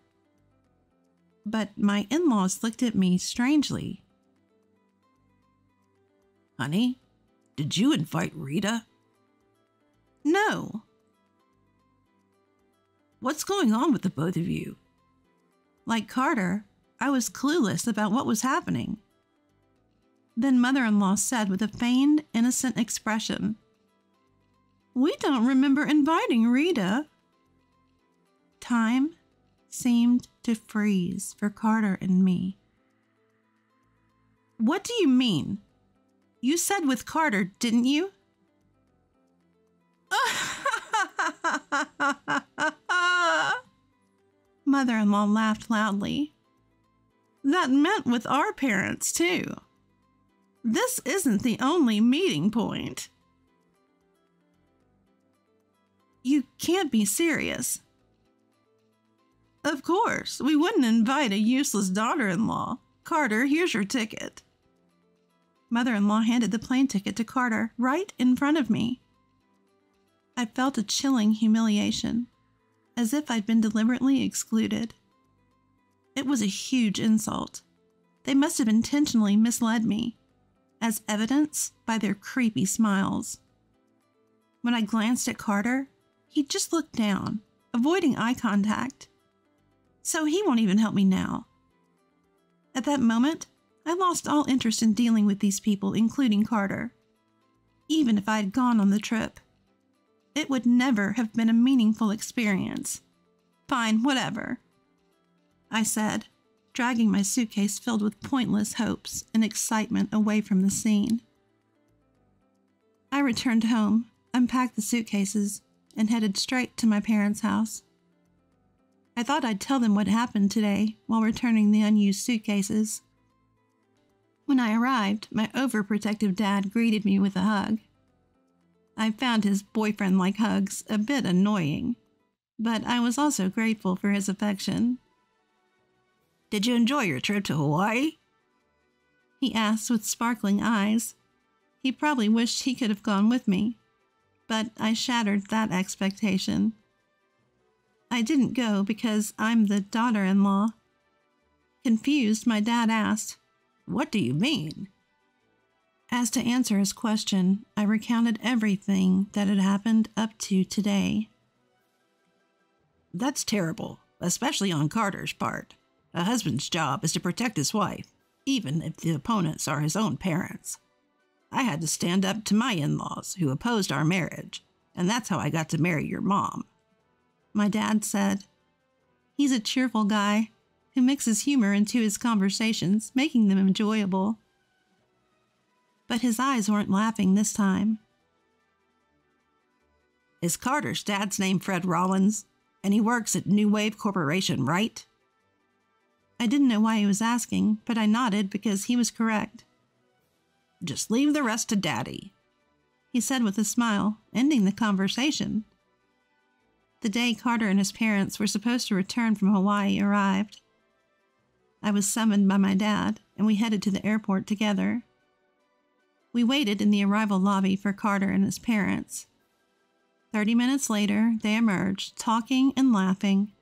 But my in-laws looked at me strangely. Honey, did you invite Rita? No. What's going on with the both of you? Like Carter, I was clueless about what was happening. Then mother-in-law said with a feigned, innocent expression, "We don't remember inviting Rita." Time seemed to freeze for Carter and me. What do you mean? You said with Carter, didn't you? Mother-in-law laughed loudly. That meant with our parents, too. This isn't the only meeting point. You can't be serious. Of course, we wouldn't invite a useless daughter-in-law. Carter, here's your ticket. Mother-in-law handed the plane ticket to Carter right in front of me. I felt a chilling humiliation, as if I'd been deliberately excluded. It was a huge insult. They must have intentionally misled me, as evidenced by their creepy smiles. When I glanced at Carter, he just looked down, avoiding eye contact. So he won't even help me now. At that moment, I lost all interest in dealing with these people, including Carter. Even if I had gone on the trip, it would never have been a meaningful experience. Fine, whatever, I said, dragging my suitcase filled with pointless hopes and excitement away from the scene. I returned home, unpacked the suitcases, and headed straight to my parents' house. I thought I'd tell them what happened today while returning the unused suitcases. When I arrived, my overprotective dad greeted me with a hug. I found his boyfriend-like hugs a bit annoying, but I was also grateful for his affection. Did you enjoy your trip to Hawaii? He asked with sparkling eyes. He probably wished he could have gone with me, but I shattered that expectation. I didn't go because I'm the daughter-in-law. Confused, my dad asked, "What do you mean?" As to answer his question, I recounted everything that had happened up to today. That's terrible, especially on Carter's part. A husband's job is to protect his wife, even if the opponents are his own parents. I had to stand up to my in-laws who opposed our marriage, and that's how I got to marry your mom. My dad said. He's a cheerful guy who mixes humor into his conversations, making them enjoyable. But his eyes weren't laughing this time. Is Carter's dad's name Fred Rollins? And he works at New Wave Corporation, right? I didn't know why he was asking, but I nodded because he was correct. Just leave the rest to Daddy, he said with a smile, ending the conversation. The day Carter and his parents were supposed to return from Hawaii arrived. I was summoned by my dad, and we headed to the airport together. We waited in the arrival lobby for Carter and his parents. 30 minutes later, they emerged, talking and laughing.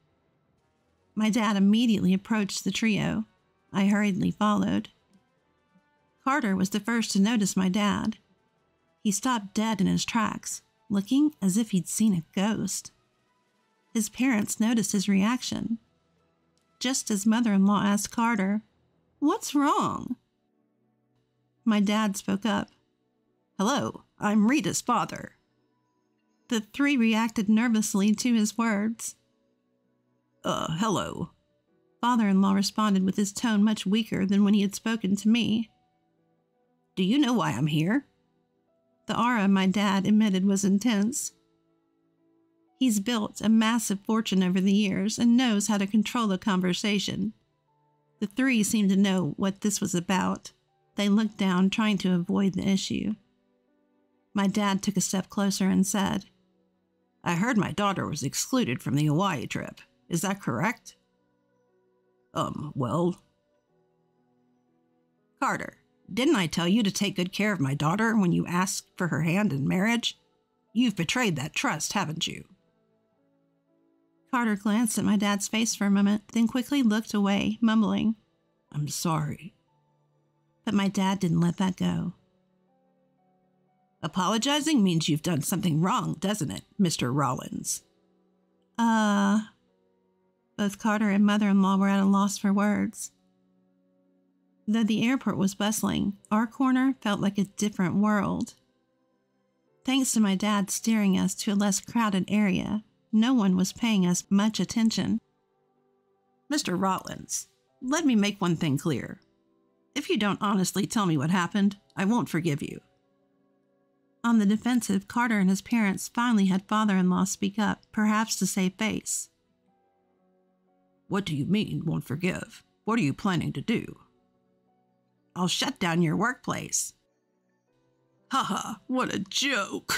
My dad immediately approached the trio. I hurriedly followed. Carter was the first to notice my dad. He stopped dead in his tracks, looking as if he'd seen a ghost. His parents noticed his reaction. Just as mother-in-law asked Carter, "What's wrong?" My dad spoke up. "Hello, I'm Rita's father." The three reacted nervously to his words. Hello," father-in-law responded with his tone much weaker than when he had spoken to me. "Do you know why I'm here?" The aura my dad emitted was intense. He's built a massive fortune over the years and knows how to control a conversation. The three seemed to know what this was about. They looked down, trying to avoid the issue. My dad took a step closer and said, "I heard my daughter was excluded from the Hawaii trip. Is that correct?" Well... "Carter, didn't I tell you to take good care of my daughter when you asked for her hand in marriage? You've betrayed that trust, haven't you?" Carter glanced at my dad's face for a moment, then quickly looked away, mumbling, "I'm sorry." But my dad didn't let that go. "Apologizing means you've done something wrong, doesn't it, Mr. Rollins?" Both Carter and mother-in-law were at a loss for words. Though the airport was bustling, our corner felt like a different world. Thanks to my dad steering us to a less crowded area, no one was paying us much attention. "Mr. Rollins, let me make one thing clear. If you don't honestly tell me what happened, I won't forgive you." On the defensive, Carter and his parents finally had father-in-law speak up, perhaps to save face. "What do you mean, won't forgive? What are you planning to do?" "I'll shut down your workplace." "Haha, what a joke."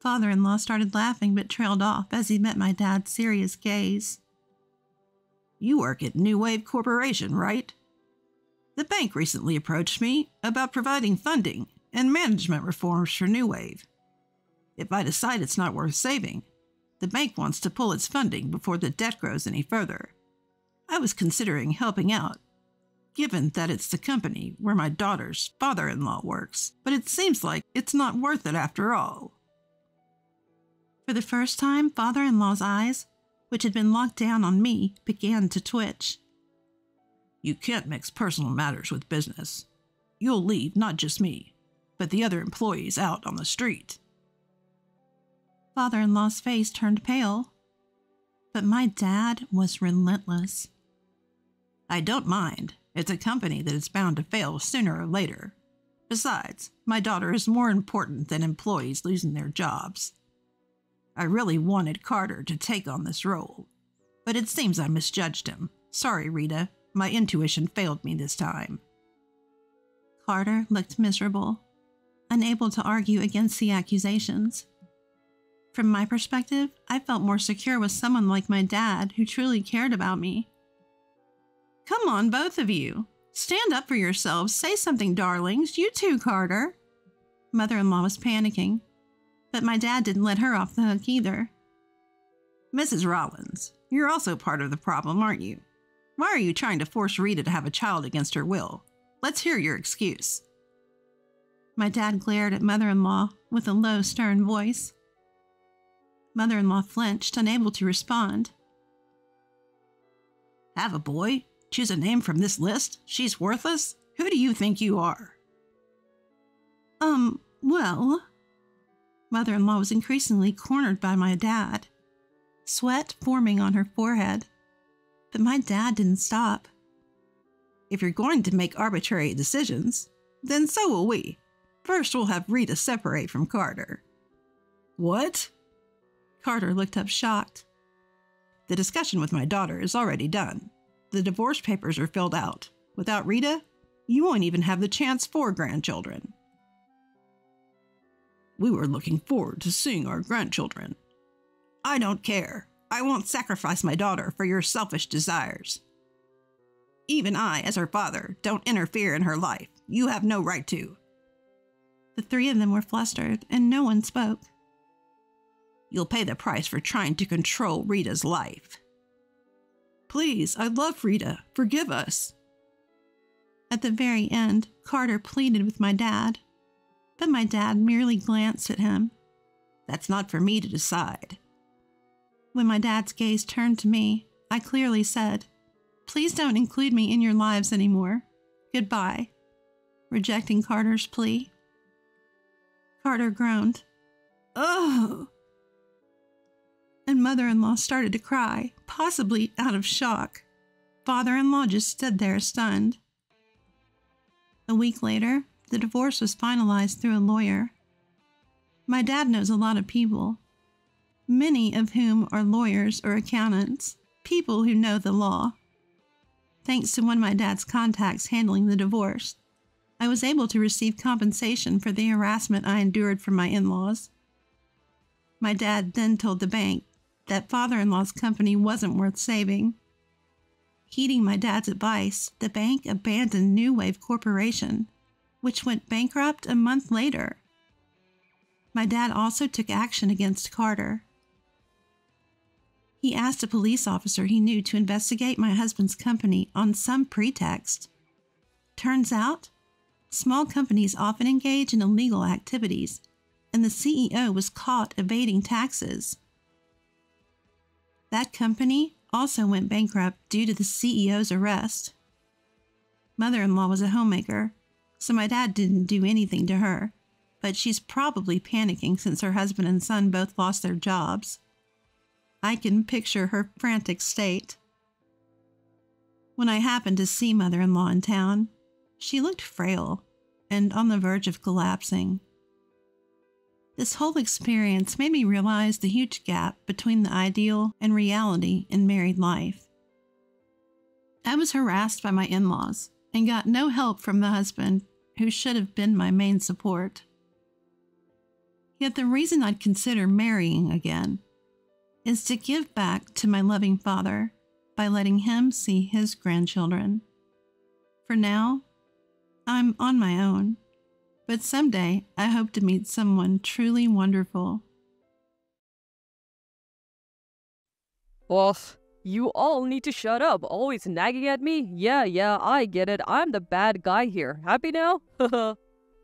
Father-in-law started laughing but trailed off as he met my dad's serious gaze. "You work at New Wave Corporation, right? The bank recently approached me about providing funding and management reforms for New Wave. If I decide it's not worth saving, the bank wants to pull its funding before the debt grows any further. I was considering helping out, given that it's the company where my daughter's father-in-law works, but it seems like it's not worth it after all." For the first time, father-in-law's eyes, which had been locked down on me, began to twitch. "You can't mix personal matters with business. You'll leave not just me, but the other employees out on the street." Father-in-law's face turned pale, but my dad was relentless. "I don't mind. It's a company that is bound to fail sooner or later. Besides, my daughter is more important than employees losing their jobs. I really wanted Carter to take on this role, but it seems I misjudged him. Sorry, Rita. My intuition failed me this time." Carter looked miserable, unable to argue against the accusations. From my perspective, I felt more secure with someone like my dad who truly cared about me. "Come on, both of you. Stand up for yourselves. Say something, darlings. You too, Carter." Mother-in-law was panicking, but my dad didn't let her off the hook either. "Mrs. Rollins, you're also part of the problem, aren't you? Why are you trying to force Rita to have a child against her will? Let's hear your excuse." My dad glared at mother-in-law with a low, stern voice. Mother-in-law flinched, unable to respond. "Have a boy? Choose a name from this list? She's worthless? Who do you think you are?" Well... Mother-in-law was increasingly cornered by my dad, sweat forming on her forehead. But my dad didn't stop. "If you're going to make arbitrary decisions, then so will we. First, we'll have Rita separate from Carter. What? Carter looked up shocked. The discussion with my daughter is already done. The divorce papers are filled out. Without Rita, you won't even have the chance for grandchildren. We were looking forward to seeing our grandchildren. I don't care. I won't sacrifice my daughter for your selfish desires. Even I, as her father, don't interfere in her life. You have no right to. The three of them were flustered, and no one spoke. You'll pay the price for trying to control Rita's life. Please, I love Rita. Forgive us. At the very end, Carter pleaded with my dad, but my dad merely glanced at him. That's not for me to decide. When my dad's gaze turned to me, I clearly said, Please don't include me in your lives anymore. Goodbye. Rejecting Carter's plea. Carter groaned. Oh! And mother-in-law started to cry, possibly out of shock. Father-in-law just stood there stunned. A week later, the divorce was finalized through a lawyer. My dad knows a lot of people, many of whom are lawyers or accountants, people who know the law. Thanks to one of my dad's contacts handling the divorce, I was able to receive compensation for the harassment I endured from my in-laws. My dad then told the bank that father-in-law's company wasn't worth saving. Heeding my dad's advice, the bank abandoned New Wave Corporation, which went bankrupt a month later. My dad also took action against Carter. He asked a police officer he knew to investigate my husband's company on some pretext. Turns out, small companies often engage in illegal activities, and the CEO was caught evading taxes. That company also went bankrupt due to the CEO's arrest. Mother-in-law was a homemaker, so my dad didn't do anything to her, but she's probably panicking since her husband and son both lost their jobs. I can picture her frantic state. When I happened to see mother-in-law in town, she looked frail and on the verge of collapsing. This whole experience made me realize the huge gap between the ideal and reality in married life. I was harassed by my in-laws and got no help from the husband, who should have been my main support. Yet the reason I'd consider marrying again is to give back to my loving father by letting him see his grandchildren. For now, I'm on my own, but someday I hope to meet someone truly wonderful. Ugh, you all need to shut up, always nagging at me? Yeah, I get it, I'm the bad guy here. Happy now?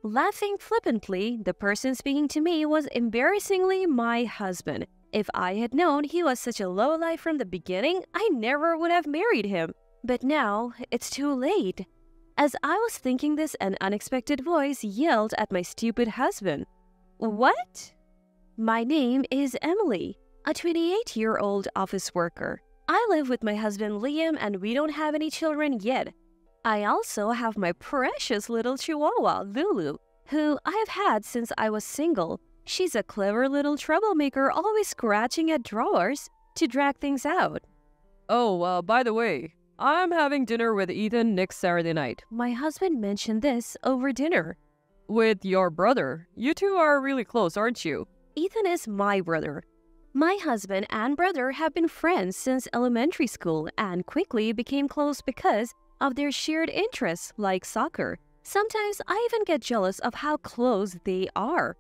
Laughing flippantly, the person speaking to me was embarrassingly my husband. If I had known he was such a lowlife from the beginning, I never would have married him. But now, it's too late. As I was thinking this, an unexpected voice yelled at my stupid husband. What? My name is Emily, a 28-year-old office worker. I live with my husband Liam and we don't have any children yet. I also have my precious little chihuahua, Lulu, who I have had since I was single. She's a clever little troublemaker, always scratching at drawers to drag things out. Oh, by the way, I'm having dinner with Ethan next Saturday night. My husband mentioned this over dinner. With your brother. You two are really close, aren't you? Ethan is my brother. My husband and brother have been friends since elementary school and quickly became close because of their shared interests, like soccer. Sometimes I even get jealous of how close they are.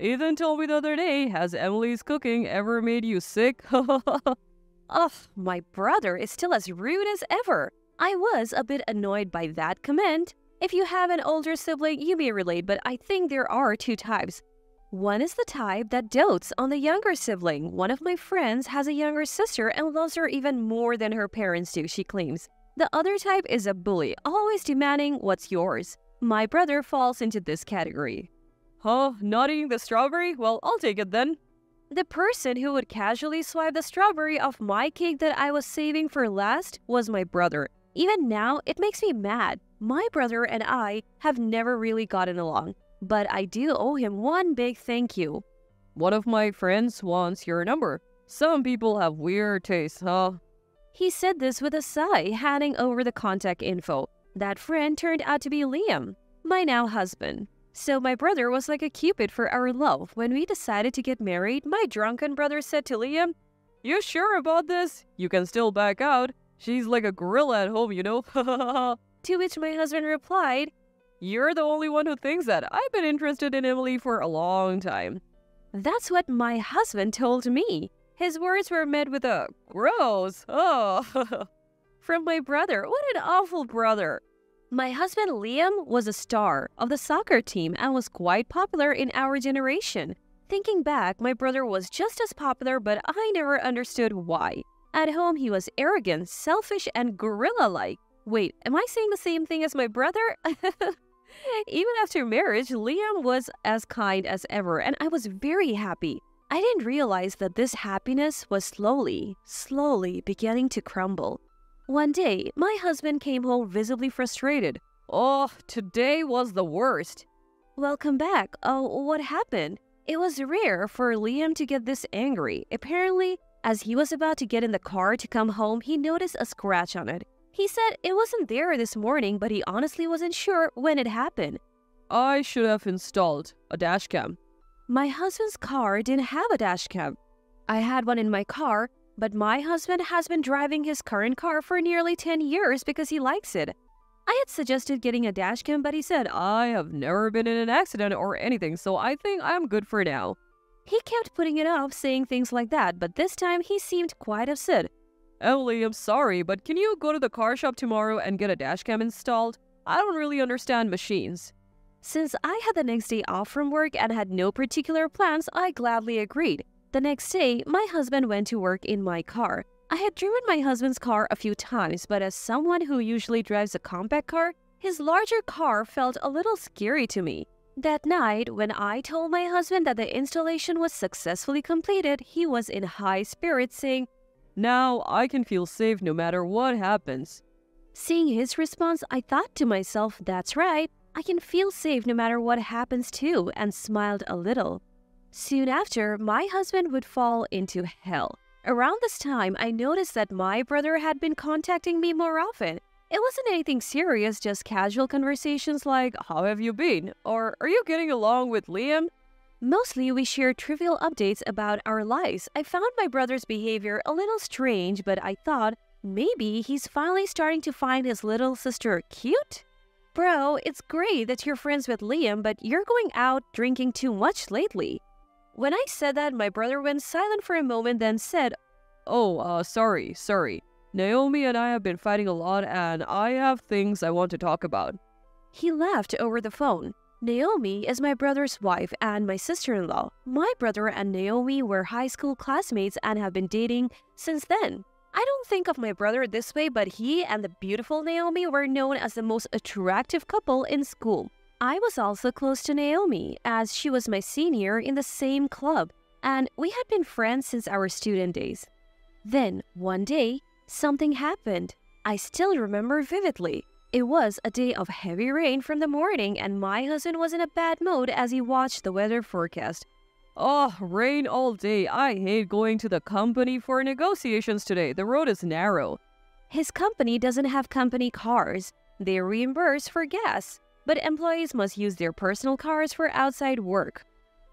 Ethan told me the other day, has Emily's cooking ever made you sick? Ugh, my brother is still as rude as ever. I was a bit annoyed by that comment. If you have an older sibling, you may relate, but I think there are two types. One is the type that dotes on the younger sibling. One of my friends has a younger sister and loves her even more than her parents do, she claims. The other type is a bully, always demanding what's yours. My brother falls into this category. Huh? Not eating the strawberry? Well, I'll take it then. The person who would casually swipe the strawberry off my cake that I was saving for last was my brother. Even now, it makes me mad. My brother and I have never really gotten along. but I do owe him one big thank you. One of my friends wants your number. Some people have weird tastes, huh? He said this with a sigh, handing over the contact info. That friend turned out to be Liam, my now husband. So my brother was like a cupid for our love. When we decided to get married, my drunken brother said to Liam, "You sure about this? You can still back out. She's like a gorilla at home, you know." To which my husband replied, "You're the only one who thinks that. I've been interested in Emily for a long time." That's what my husband told me. His words were met with a gross "oh" from my brother. What an awful brother. My husband Liam was a star of the soccer team and was quite popular in our generation. Thinking back, my brother was just as popular, but I never understood why. At home, he was arrogant, selfish, and gorilla-like. Wait, am I saying the same thing as my brother? Even after marriage, Liam was as kind as ever, and I was very happy. I didn't realize that this happiness was slowly beginning to crumble. One day, my husband came home visibly frustrated. "Oh, today was the worst." "Welcome back. Oh, what happened?" It was rare for Liam to get this angry. Apparently, as he was about to get in the car to come home, he noticed a scratch on it. He said it wasn't there this morning, but he honestly wasn't sure when it happened. "I should have installed a dash cam." My husband's car didn't have a dash cam. I had one in my car, but my husband has been driving his current car for nearly 10 years because he likes it. I had suggested getting a dash cam, but he said, "I have never been in an accident or anything, so I think I'm good for now." He kept putting it off, saying things like that, but this time he seemed quite upset. "Emily, I'm sorry, but can you go to the car shop tomorrow and get a dash cam installed? I don't really understand machines." Since I had the next day off from work and had no particular plans, I gladly agreed. The next day, my husband went to work in my car. I had driven my husband's car a few times, but as someone who usually drives a compact car, his larger car felt a little scary to me. That night, when I told my husband that the installation was successfully completed, he was in high spirits, saying, "Now I can feel safe no matter what happens." Seeing his response, I thought to myself, that's right, I can feel safe no matter what happens too, and smiled a little. Soon after, my husband would fall into hell. Around this time, I noticed that my brother had been contacting me more often. It wasn't anything serious, just casual conversations like, "How have you been?" or "Are you getting along with Liam?" Mostly, we shared trivial updates about our lives. I found my brother's behavior a little strange, but I thought maybe he's finally starting to find his little sister cute. "Bro, it's great that you're friends with Liam, but you're going out drinking too much lately." When I said that, my brother went silent for a moment, then said, "Oh, sorry. Naomi and I have been fighting a lot, and I have things I want to talk about." He laughed over the phone. Naomi is my brother's wife and my sister-in-law. My brother and Naomi were high school classmates and have been dating since then. I don't think of my brother this way, but he and the beautiful Naomi were known as the most attractive couple in school. I was also close to Naomi, as she was my senior in the same club, and we had been friends since our student days. Then, one day, something happened. I still remember vividly. It was a day of heavy rain from the morning, and my husband was in a bad mood as he watched the weather forecast. "Oh, rain all day. I hate going to the company for negotiations today. The road is narrow." His company doesn't have company cars. They reimburse for gas, but employees must use their personal cars for outside work.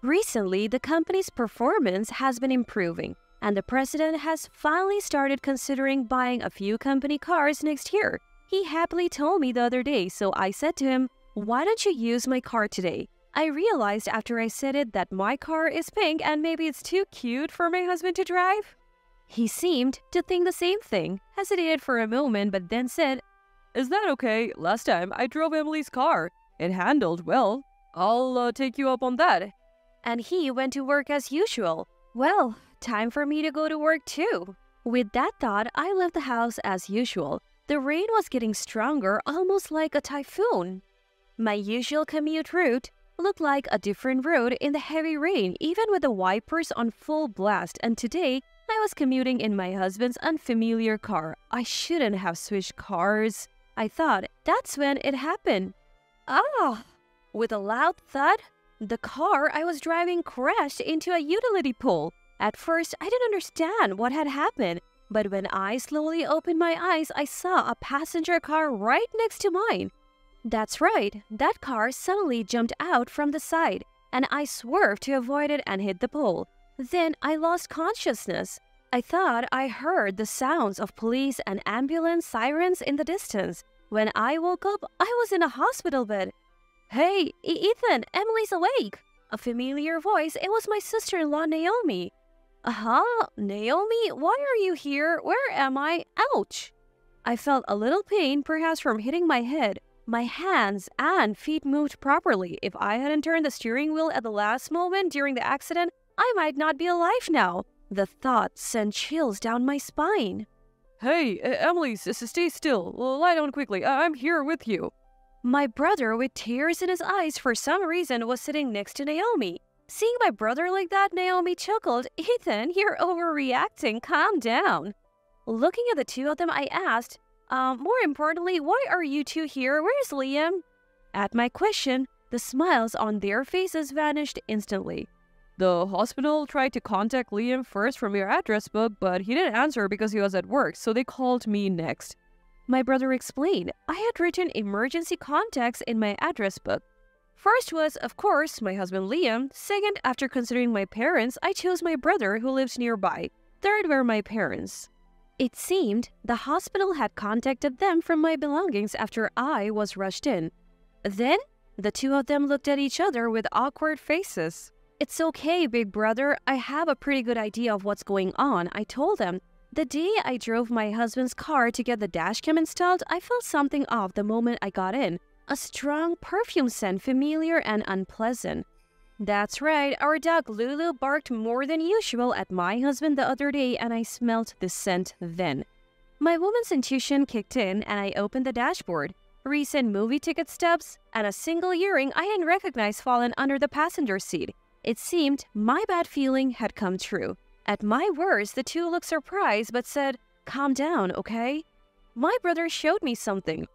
Recently, the company's performance has been improving, and the president has finally started considering buying a few company cars next year. He happily told me the other day, so I said to him, "Why don't you use my car today?" I realized after I said it that my car is pink and maybe it's too cute for my husband to drive. He seemed to think the same thing, hesitated for a moment, but then said, "Is that okay? Last time I drove Emily's car. It handled well. I'll take you up on that." And he went to work as usual. Well, time for me to go to work too. With that thought, I left the house as usual. The rain was getting stronger, almost like a typhoon. My usual commute route looked like a different road in the heavy rain, even with the wipers on full blast, and today I was commuting in my husband's unfamiliar car. I shouldn't have switched cars, I thought. That's when it happened. Ah! With a loud thud, the car I was driving crashed into a utility pole. At first, I didn't understand what had happened, but when I slowly opened my eyes, I saw a passenger car right next to mine. That's right, that car suddenly jumped out from the side, and I swerved to avoid it and hit the pole. Then I lost consciousness. I thought I heard the sounds of police and ambulance sirens in the distance. When I woke up, I was in a hospital bed. "Hey, Ethan, Emily's awake!" A familiar voice. It was my sister-in-law, Naomi. Naomi, why are you here? Where am I? Ouch! I felt a little pain, perhaps from hitting my head. My hands and feet moved properly. If I hadn't turned the steering wheel at the last moment during the accident, I might not be alive now. The thought sent chills down my spine. "Hey, Emily, stay still. Lie down quickly. I'm here with you." My brother, with tears in his eyes for some reason, was sitting next to Naomi. Seeing my brother like that, Naomi chuckled, "Ethan, you're overreacting. Calm down." Looking at the two of them, I asked, "More importantly, why are you two here? Where's Liam?" At my question, the smiles on their faces vanished instantly. "The hospital tried to contact Liam first from your address book, but he didn't answer because he was at work, so they called me next." My brother explained. I had written emergency contacts in my address book. First was, of course, my husband Liam. Second, after considering my parents, I chose my brother who lives nearby. Third were my parents. It seemed the hospital had contacted them from my belongings after I was rushed in. Then, the two of them looked at each other with awkward faces. "It's okay, big brother. I have a pretty good idea of what's going on," I told them. The day I drove my husband's car to get the dashcam installed, I felt something off the moment I got in. A strong perfume scent, familiar and unpleasant. That's right, our dog Lulu barked more than usual at my husband the other day, and I smelled the scent then. My woman's intuition kicked in, and I opened the dashboard. Recent movie ticket stubs and a single earring I didn't recognize fallen under the passenger seat. It seemed my bad feeling had come true. At my words, the two looked surprised but said, "Calm down, okay?" My brother showed me something.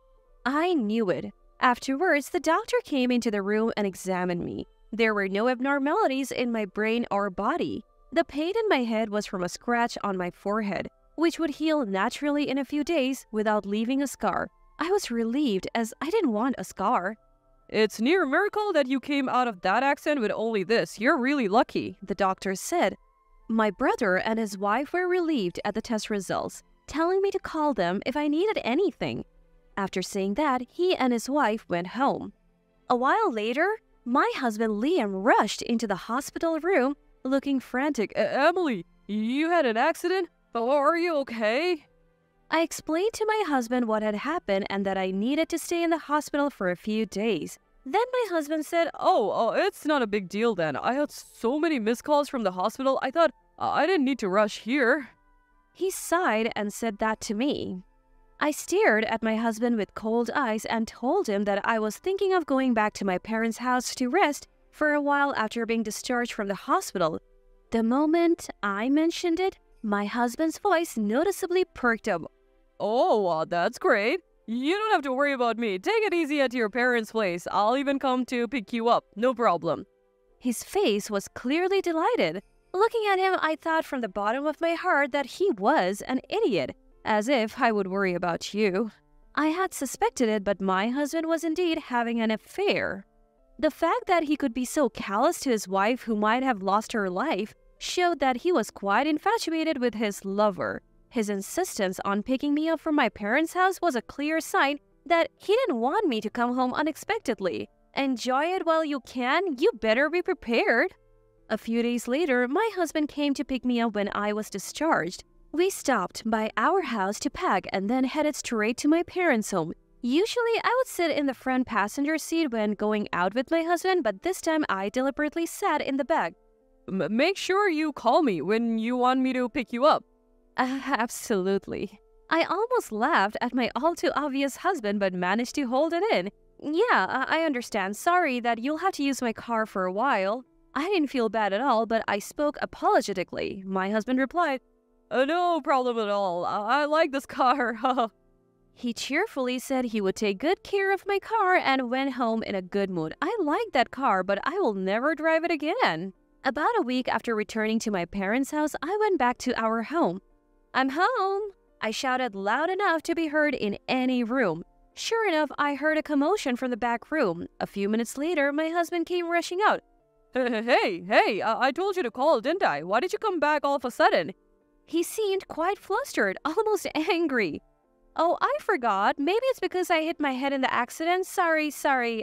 I knew it. Afterwards, the doctor came into the room and examined me. There were no abnormalities in my brain or body. The pain in my head was from a scratch on my forehead, which would heal naturally in a few days without leaving a scar. I was relieved as I didn't want a scar. "It's near a miracle that you came out of that accident with only this. You're really lucky," the doctor said. My brother and his wife were relieved at the test results, telling me to call them if I needed anything. After saying that, he and his wife went home. A while later, my husband Liam rushed into the hospital room looking frantic. "Emily, you had an accident? Are you okay?" I explained to my husband what had happened and that I needed to stay in the hospital for a few days. Then my husband said, "Oh, it's not a big deal then. I had so many missed calls from the hospital. I thought I didn't need to rush here." He sighed and said that to me. I stared at my husband with cold eyes and told him that I was thinking of going back to my parents' house to rest for a while after being discharged from the hospital. The moment I mentioned it, my husband's voice noticeably perked up. "Oh, that's great. You don't have to worry about me. Take it easy at your parents' place. I'll even come to pick you up. No problem." His face was clearly delighted. Looking at him, I thought from the bottom of my heart that he was an idiot. As if I would worry about you. I had suspected it, but my husband was indeed having an affair. The fact that he could be so callous to his wife who might have lost her life showed that he was quite infatuated with his lover. His insistence on picking me up from my parents' house was a clear sign that he didn't want me to come home unexpectedly. Enjoy it while you can, you better be prepared. A few days later, my husband came to pick me up when I was discharged. We stopped by our house to pack and then headed straight to my parents' home. Usually, I would sit in the front passenger seat when going out with my husband, but this time I deliberately sat in the back. "Make sure you call me when you want me to pick you up." Absolutely. I almost laughed at my all-too-obvious husband but managed to hold it in. "Yeah, I understand. Sorry that you'll have to use my car for a while." I didn't feel bad at all, but I spoke apologetically. My husband replied, "No problem at all. I like this car." He cheerfully said he would take good care of my car and went home in a good mood. I like that car, but I will never drive it again. About a week after returning to my parents' house, I went back to our home. "I'm home!" I shouted loud enough to be heard in any room. Sure enough, I heard a commotion from the back room. A few minutes later, my husband came rushing out. Hey, I told you to call, didn't I? Why did you come back all of a sudden? He seemed quite flustered, almost angry. Oh, I forgot. Maybe it's because I hit my head in the accident. Sorry.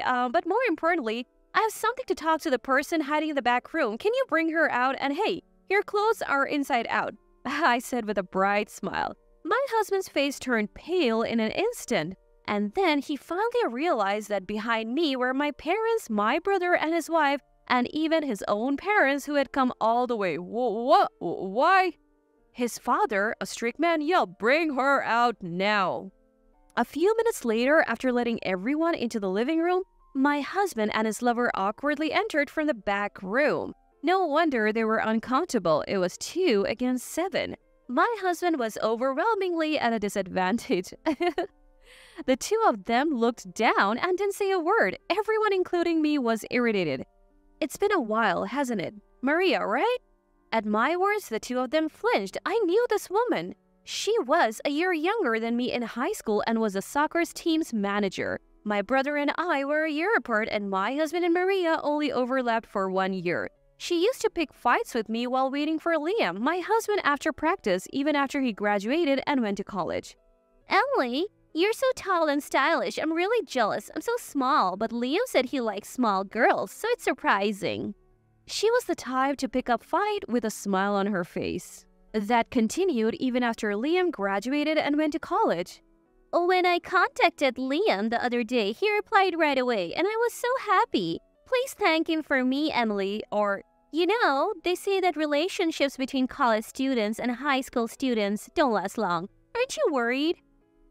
But more importantly, I have something to talk to the person hiding in the back room. Can you bring her out? And hey, your clothes are inside out, I said with a bright smile. My husband's face turned pale in an instant. And then he finally realized that behind me were my parents, my brother and his wife, and even his own parents who had come all the way. What? Why? His father, a strict man, yelled, "Bring her out now!" A few minutes later, after letting everyone into the living room, my husband and his lover awkwardly entered from the back room. No wonder they were uncomfortable. It was 2 against 7. My husband was overwhelmingly at a disadvantage. The two of them looked down and didn't say a word. Everyone, including me, was irritated. It's been a while, hasn't it? Maria, right? At my words, the two of them flinched. I knew this woman. She was a year younger than me in high school and was a soccer team's manager. My brother and I were a year apart, and my husband and Maria only overlapped for 1 year. She used to pick fights with me while waiting for Liam, my husband, after practice, even after he graduated and went to college. Emily, you're so tall and stylish. I'm really jealous. I'm so small, but Liam said he likes small girls, so it's surprising. She was the type to pick up fight with a smile on her face. That continued even after Liam graduated and went to college. When I contacted Liam the other day, he replied right away, and I was so happy. Please thank him for me, Emily. Or, you know, they say that relationships between college students and high school students don't last long. Aren't you worried?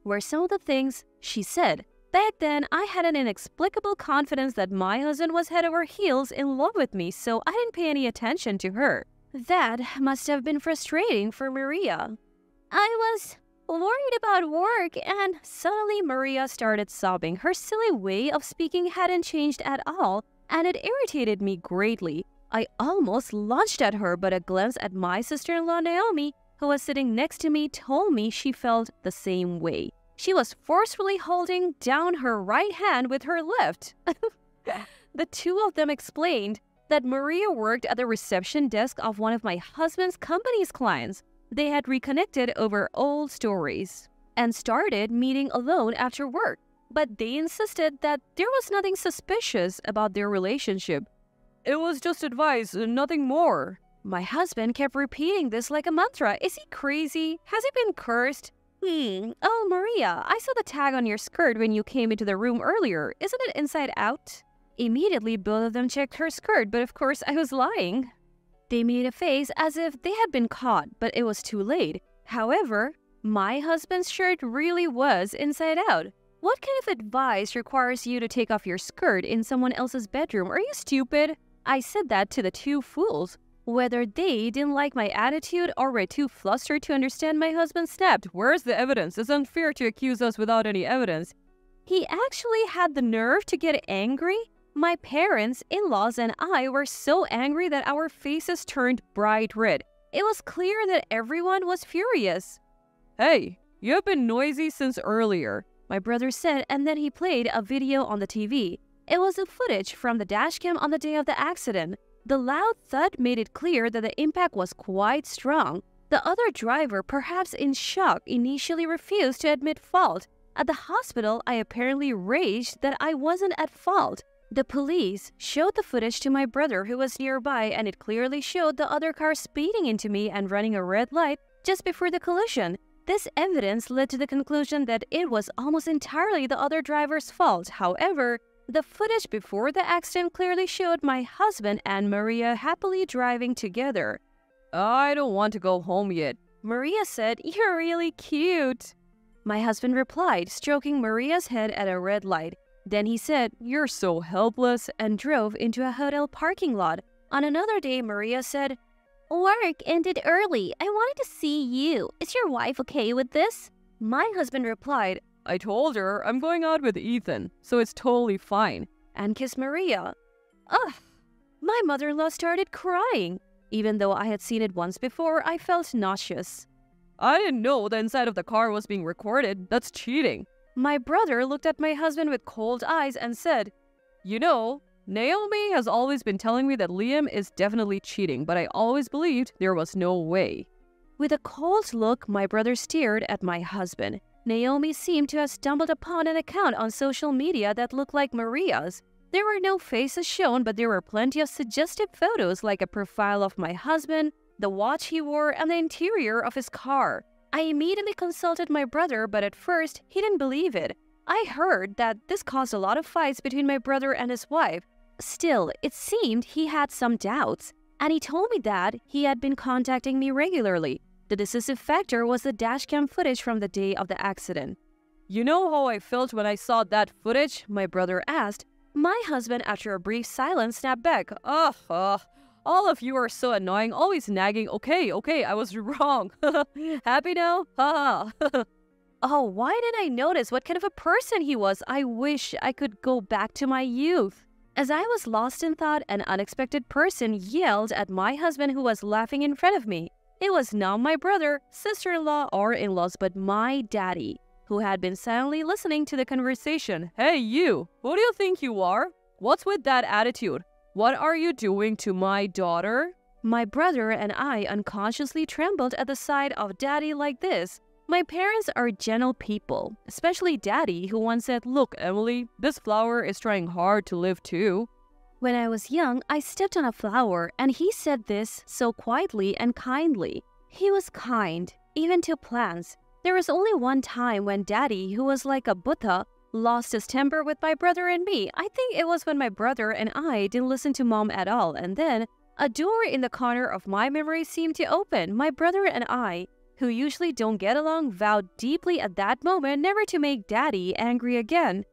Were some of the things she said. Back then, I had an inexplicable confidence that my husband was head over heels in love with me, so I didn't pay any attention to her. That must have been frustrating for Maria. I was worried about work, and suddenly Maria started sobbing. Her silly way of speaking hadn't changed at all, and it irritated me greatly. I almost lunged at her, but a glance at my sister-in-law Naomi, who was sitting next to me, told me she felt the same way. She was forcefully holding down her right hand with her left. The two of them explained that Maria worked at the reception desk of one of my husband's company's clients. They had reconnected over old stories and started meeting alone after work, but they insisted that there was nothing suspicious about their relationship. It was just advice, nothing more. My husband kept repeating this like a mantra. Is he crazy? Has he been cursed? Oh, Maria, I saw the tag on your skirt when you came into the room earlier. Isn't it inside out? Immediately, both of them checked her skirt, but of course I was lying. They made a face as if they had been caught, but it was too late. However, my husband's shirt really was inside out. What kind of advice requires you to take off your skirt in someone else's bedroom? Are you stupid? I said that to the two fools. Whether they didn't like my attitude or were too flustered to understand, my husband snapped, "Where's the evidence? It's unfair to accuse us without any evidence." He actually had the nerve to get angry. My parents, in-laws, and I were so angry that our faces turned bright red. It was clear that everyone was furious. "Hey, you've been noisy since earlier," my brother said, and then he played a video on the TV. It was the footage from the dashcam on the day of the accident. The loud thud made it clear that the impact was quite strong. The other driver, perhaps in shock, initially refused to admit fault. At the hospital, I apparently raged that I wasn't at fault. The police showed the footage to my brother, who was nearby, and it clearly showed the other car speeding into me and running a red light just before the collision. This evidence led to the conclusion that it was almost entirely the other driver's fault. However, the footage before the accident clearly showed my husband and Maria happily driving together. "I don't want to go home yet," Maria said. "You're really cute," my husband replied, stroking Maria's head at a red light. Then he said, "You're so helpless," and drove into a hotel parking lot. On another day, Maria said, "Work ended early. I wanted to see you. Is your wife okay with this?" My husband replied, I told her I'm going out with Ethan, so it's totally fine. And kiss Maria. Ugh! My mother-in-law started crying. Even though I had seen it once before, I felt nauseous. I didn't know the inside of the car was being recorded. That's cheating. My brother looked at my husband with cold eyes and said, "You know, Naomi has always been telling me that Liam is definitely cheating, but I always believed there was no way." With a cold look, my brother stared at my husband. Naomi seemed to have stumbled upon an account on social media that looked like Maria's. There were no faces shown, but there were plenty of suggestive photos, like a profile of my husband, the watch he wore, and the interior of his car. I immediately consulted my brother, but at first, he didn't believe it. I heard that this caused a lot of fights between my brother and his wife. Still, it seemed he had some doubts, and he told me that he had been contacting me regularly. The decisive factor was the dashcam footage from the day of the accident. "You know how I felt when I saw that footage?" my brother asked. My husband, after a brief silence, snapped back, "Ugh. All of you are so annoying, always nagging. Okay, I was wrong. Happy now? Ha ha." Oh, why didn't I notice what kind of a person he was? I wish I could go back to my youth. As I was lost in thought, an unexpected person yelled at my husband, who was laughing in front of me. It was not my brother, sister-in-law, or in-laws, but my daddy, who had been silently listening to the conversation. "Hey, you! Who do you think you are? What's with that attitude? What are you doing to my daughter?" My brother and I unconsciously trembled at the sight of Daddy like this. My parents are gentle people, especially Daddy, who once said, "Look, Emily, this flower is trying hard to live too." When I was young, I stepped on a flower, and he said this so quietly and kindly. He was kind, even to plants. There was only one time when Daddy, who was like a Buddha, lost his temper with my brother and me. I think it was when my brother and I didn't listen to Mom at all, and then a door in the corner of my memory seemed to open. My brother and I, who usually don't get along, vowed deeply at that moment never to make Daddy angry again.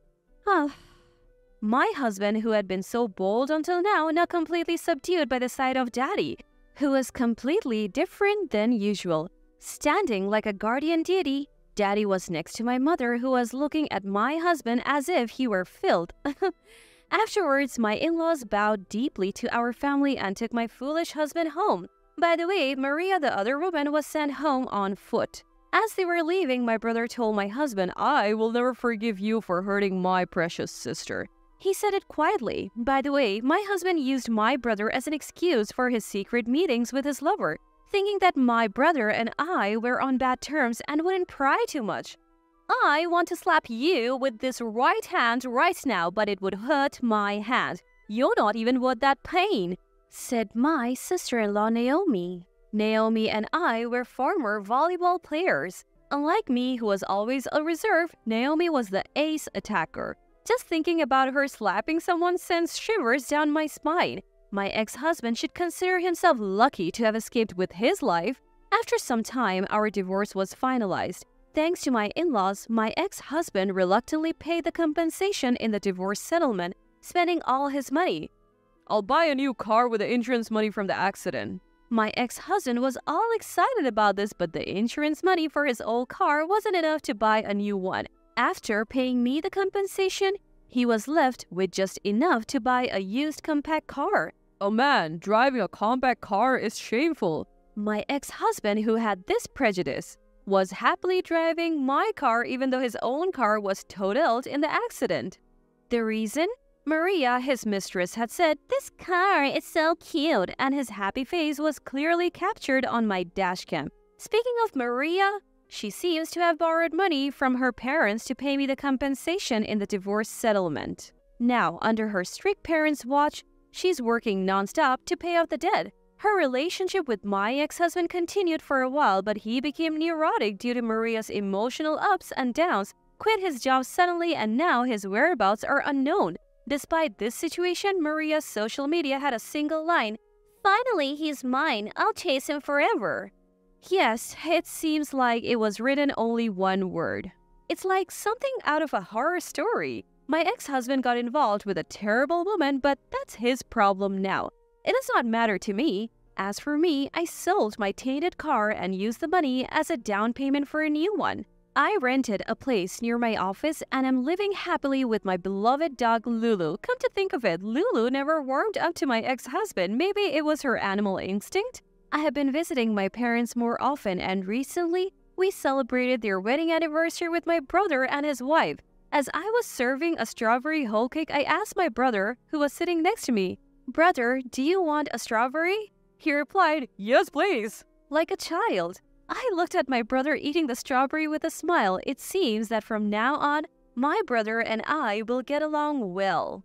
My husband, who had been so bold until now completely subdued by the sight of Daddy, who was completely different than usual. Standing like a guardian deity, Daddy was next to my mother, who was looking at my husband as if he were filled. Afterwards, my in-laws bowed deeply to our family and took my foolish husband home. By the way, Maria, the other woman, was sent home on foot. As they were leaving, my brother told my husband, "I will never forgive you for hurting my precious sister." He said it quietly. By the way, my husband used my brother as an excuse for his secret meetings with his lover, thinking that my brother and I were on bad terms and wouldn't pry too much. "I want to slap you with this right hand right now, but it would hurt my hand. You're not even worth that pain," said my sister-in-law Naomi. Naomi and I were former volleyball players. Unlike me, who was always a reserve, Naomi was the ace attacker. Just thinking about her slapping someone sends shivers down my spine. My ex-husband should consider himself lucky to have escaped with his life. After some time, our divorce was finalized. Thanks to my in-laws, my ex-husband reluctantly paid the compensation in the divorce settlement, spending all his money. "I'll buy a new car with the insurance money from the accident." My ex-husband was all excited about this, but the insurance money for his old car wasn't enough to buy a new one. After paying me the compensation, he was left with just enough to buy a used compact car. "A man driving a compact car is shameful." My ex-husband, who had this prejudice, was happily driving my car even though his own car was totaled in the accident. The reason? Maria, his mistress, had said, "This car is so cute," and his happy face was clearly captured on my dashcam. Speaking of Maria, she seems to have borrowed money from her parents to pay me the compensation in the divorce settlement. Now, under her strict parents' watch, she's working non-stop to pay off the debt. Her relationship with my ex-husband continued for a while, but he became neurotic due to Maria's emotional ups and downs, quit his job suddenly, and now his whereabouts are unknown. Despite this situation, Maria's social media had a single line, "Finally, he's mine. I'll chase him forever." Yes, it seems like it was written only one word. It's like something out of a horror story. My ex-husband got involved with a terrible woman, but that's his problem now. It does not matter to me. As for me, I sold my tainted car and used the money as a down payment for a new one. I rented a place near my office and I'm living happily with my beloved dog Lulu. Come to think of it, Lulu never warmed up to my ex-husband. Maybe it was her animal instinct. I have been visiting my parents more often, and recently we celebrated their wedding anniversary with my brother and his wife. As I was serving a strawberry whole cake, I asked my brother, who was sitting next to me, "Brother, do you want a strawberry?" He replied, "Yes, please," like a child. I looked at my brother eating the strawberry with a smile. It seems that from now on, my brother and I will get along well.